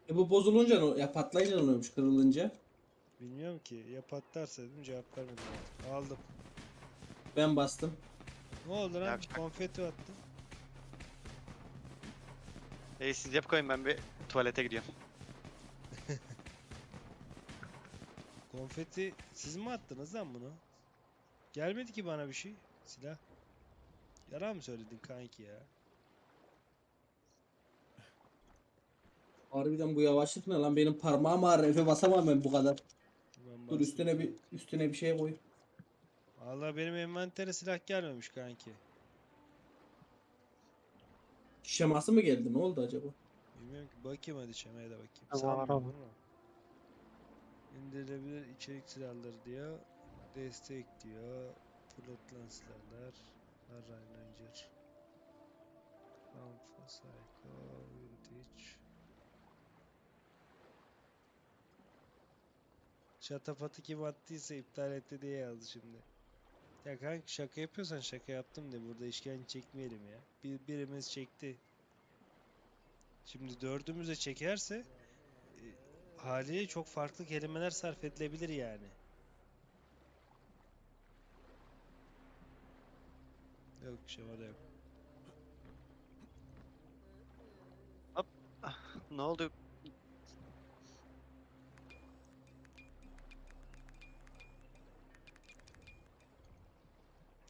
Bu bozulunca ya patlayınca ne oluyormuş kırılınca? Bilmiyorum ki. Ya patlarsa dedim cevap vermedim. Aldım. Ben bastım. Ne oldu lan? Konfeti attı. Siz yap koyun ben bir tuvalete gidiyorum. Konfeti siz mi attınız lan bunu? Gelmedi ki bana bir şey. Silah. Yalan mı söyledin kanki ya? Harbiden bu yavaşlık ne lan? Benim parmağım ağrı. Efe basamam ben bu kadar. Ben dur üstüne bir şey koy. Vallahi benim envantere silah gelmemiş kanki. Şeması mı geldi? Ne oldu acaba? Bilmiyorum ki. Bakayım hadi şemaya da bakayım. Tamam. İndirilebilir içerik silahları diyor. Destek diyor. Fırlatılan silahlar. Harran Ranger. Alpha Psycho. Vintage. Şatafatı kim attıysa iptal etti diye yazdı şimdi. Ya kanki şaka yapıyorsan şaka yaptım de burada işkence çekmeyelim ya. Birimiz çekti. Şimdi dördümüze çekerse haliyle çok farklı kelimeler sarf edilebilir yani. Yok şemada yok. Hop. Ne oldu?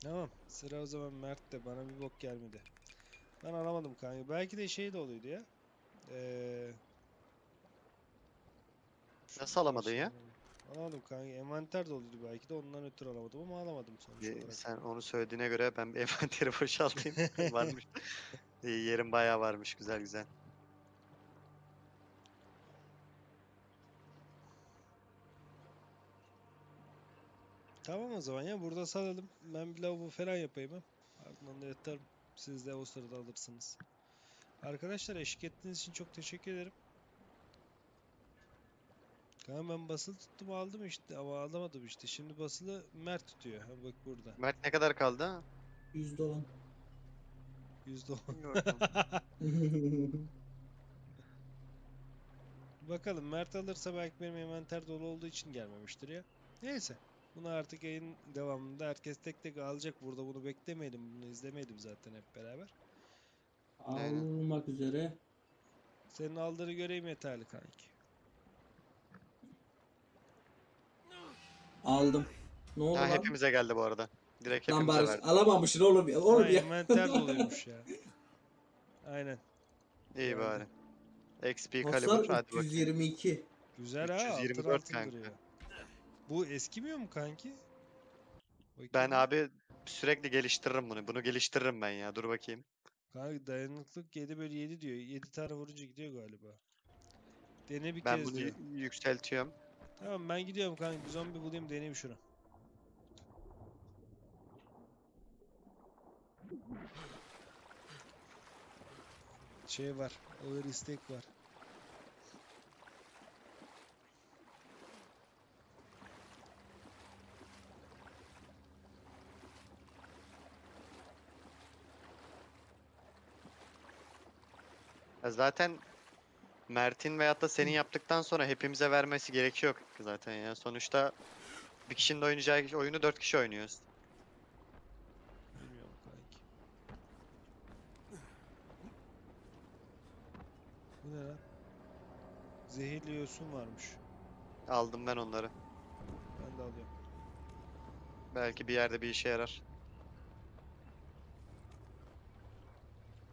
Tamam. Sıra o zaman Mert'te. Bana bir bok gelmedi. Ben alamadım kanka. Belki de şey de oluyordu ya. Nasıl alamadın ya? Alamadım kanka. Envanter doluydu belki de. Ondan ötürü alamadım ama alamadım sonuç olarak. Sen onu söylediğine göre ben bir envanteri boşaltayım. Varmış. Yerim bayağı varmış. Güzel güzel. Tamam o zaman ya. Burada salalım. Ben bir lavabo falan yapayım. He. Ardından da yatarım. Siz de o sırada alırsınız. Arkadaşlar eşlik ettiğiniz için çok teşekkür ederim. Tamam ben basılı tuttum aldım işte ama alamadım işte. Şimdi basılı Mert tutuyor. Ha bak burada. Mert ne kadar kaldı ha? $100. $100. Bakalım Mert alırsa belki benim envanter dolu olduğu için gelmemiştir ya. Neyse. Bunu artık yayın devamında herkes tek tek alacak. Burada bunu beklemeyelim. Bunu izlemeyelim zaten hep beraber. Almak üzere. Senin aldığını göreyim yeterli kanki. Aldım. Ne oldu lan? Hepimize geldi bu arada. Direkt lan hepimize verdi. Alamamışsın oğlum. Envanter doluymuş ya. Aynen. İyi bari. XP Excalibur hadi bakayım. 322. Güzel ha. 324 kanka. Bu eskimiyor mu kanki? Bakayım. Ben abi sürekli geliştiririm bunu. Bunu geliştiririm ben ya. Dur bakayım. Kanka dayanıklılık 7/7 diyor. 7 tane vurunca gidiyor galiba. Dene bir kez diyor. Ben bunu yükseltiyorum. Tamam ben gidiyorum kanka. Bir zombi bulayım deneyeyim şunu. Şey var. Ağır istek var. Zaten Mert'in veyahut da senin yaptıktan sonra hepimize vermesi gerekiyor zaten ya. Sonuçta bir kişinin oynayacağı oyunu 4 kişi oynuyoruz. Bilmiyorum kanki. Bu ne lan? Zehirli yosun varmış. Aldım ben onları. Ben de alıyorum. Belki bir yerde bir işe yarar.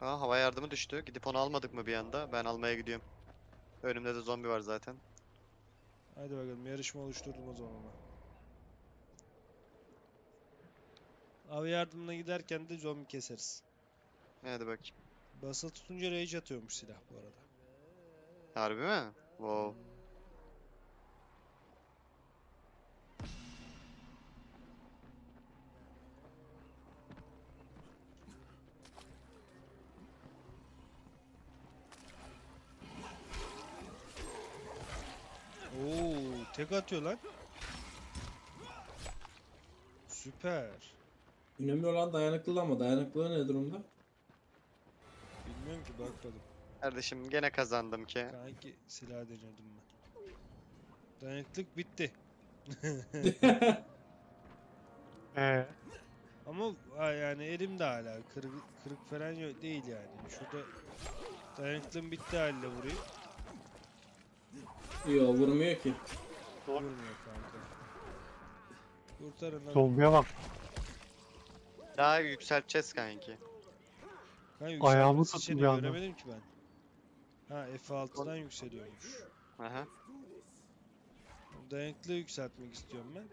Aa, hava yardımı düştü. Gidip onu almadık mı bir anda? Ben almaya gidiyorum. Önümde de zombi var zaten. Hadi bakalım yarışma oluşturdum o zaman. Hava yardımına giderken de zombi keseriz. Hadi bakayım. Basılı tutunca rage atıyormuş silah bu arada. Harbi mi? Wow. Tek atıyor lan. Süper. Önemli olan dayanıklılığı ama dayanıklılığı ne durumda? Bilmiyorum ki bakmadım. Kardeşim gene kazandım ki. Kanki silah deniyordum ben. Dayanıklılık bitti. Ama yani elimde hala kırık falan yok değil yani. Şurada dayanıklılığım bitti haliyle vurayım. Yo vurmuyor ki. Vurmuyor kanka. Kurtarın lan. Zombiye bak. Daha yükselteceğiz kanki. Ayağımı tuttum ya. Göremedim ki ben. Ha, F6'dan yükseliyormuş. Aha. Dayanıklı yükseltmek istiyorum ben.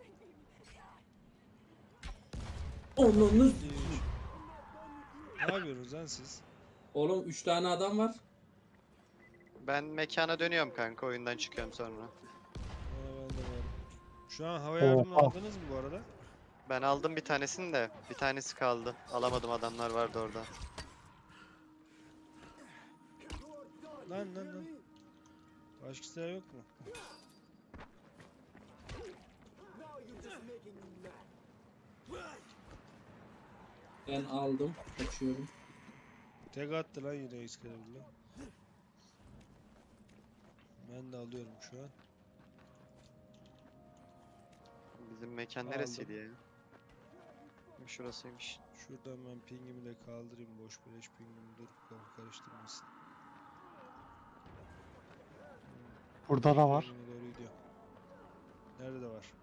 Oğlum ne yapıyoruz lan siz? Oğlum 3 tane adam var. Ben mekana dönüyorum kanka, oyundan çıkıyorum sonra. Şu an hava yardımı aldınız mı bu arada? Ben aldım bir tanesini de, bir tanesi kaldı. Alamadım, adamlar vardı orada. Lan lan lan. Başkası yok mu? Ben aldım, kaçıyorum. Tek attı lan yine Excalibur'la. Ben de alıyorum şu an. Bizim mekan neresiydi ya? Şurasıymış. Şuradan ben pingimi de kaldırayım, boş beleş pingimi de karıştırmasın. Burada da var. Nerede var?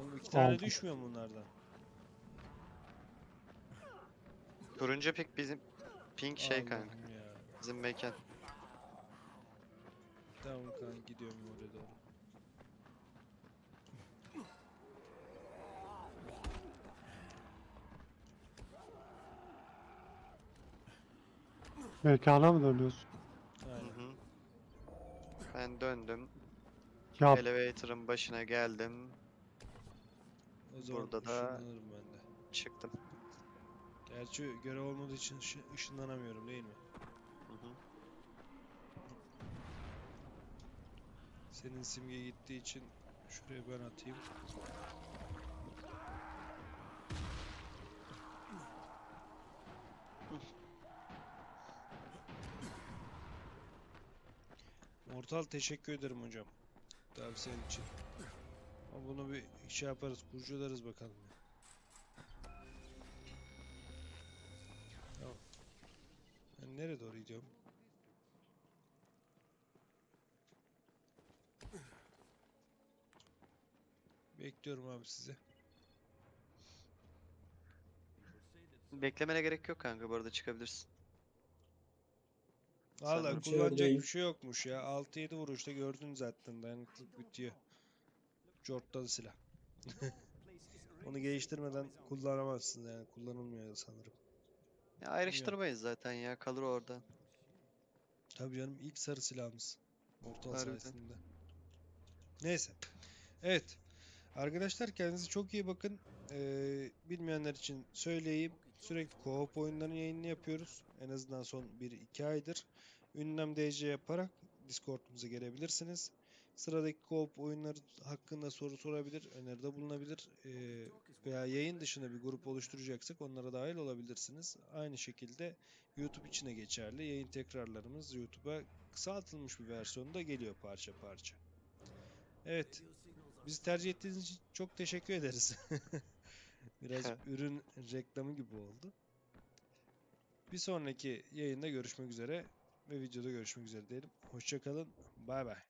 Oğlum iki tane düşmüyor mu bunlardan? Turuncu pik bizim ping şey kanka. Bizim mekan. Tamam kanka, gidiyorum oraya doğru. Mekana mı dönüyorsun? Hı hı. Ben döndüm. Yap. Elevator'ın başına geldim. Burada da çıktım. Gerçi görev olmadığı için ışınlanamıyorum değil mi? Hı hı. Senin simge gittiği için şuraya ben atayım. Mortal, teşekkür ederim hocam. Tavsiyen için. Ama bunu bir şey yaparız, kurcalarız bakalım. Tamam. Ben nereye doğru gidiyorum? Bekliyorum abi sizi. Beklemene gerek yok kanka, bu arada çıkabilirsin. Valla kullanacak bir şey yokmuş ya. 6-7 vuruşta gördün zaten, dayanıklık bitiyor. Jort'tan silah. Onu geliştirmeden kullanamazsın yani, kullanılmıyor sanırım. Ya ayrıştırmayız zaten ya, kalır orada. Tabii canım, ilk sarı silahımız. Mortal sayesinde. Neyse. Evet. Arkadaşlar kendinize çok iyi bakın. Bilmeyenler için söyleyeyim. Sürekli co-op oyunların yayınını yapıyoruz. En azından son 1-2 aydır. Ünlem DC yaparak Discord'umuza gelebilirsiniz. Sıradaki co-op oyunları hakkında soru sorabilir, öneride bulunabilir. Veya yayın dışında bir grup oluşturacaksak onlara dahil olabilirsiniz. Aynı şekilde YouTube için de geçerli. Yayın tekrarlarımız YouTube'a kısaltılmış bir versiyonda geliyor parça parça. Evet. Bizi tercih ettiğiniz için çok teşekkür ederiz. Biraz ürün reklamı gibi oldu. Bir sonraki yayında görüşmek üzere ve videoda görüşmek üzere diyelim. Hoşça kalın. Bay bay.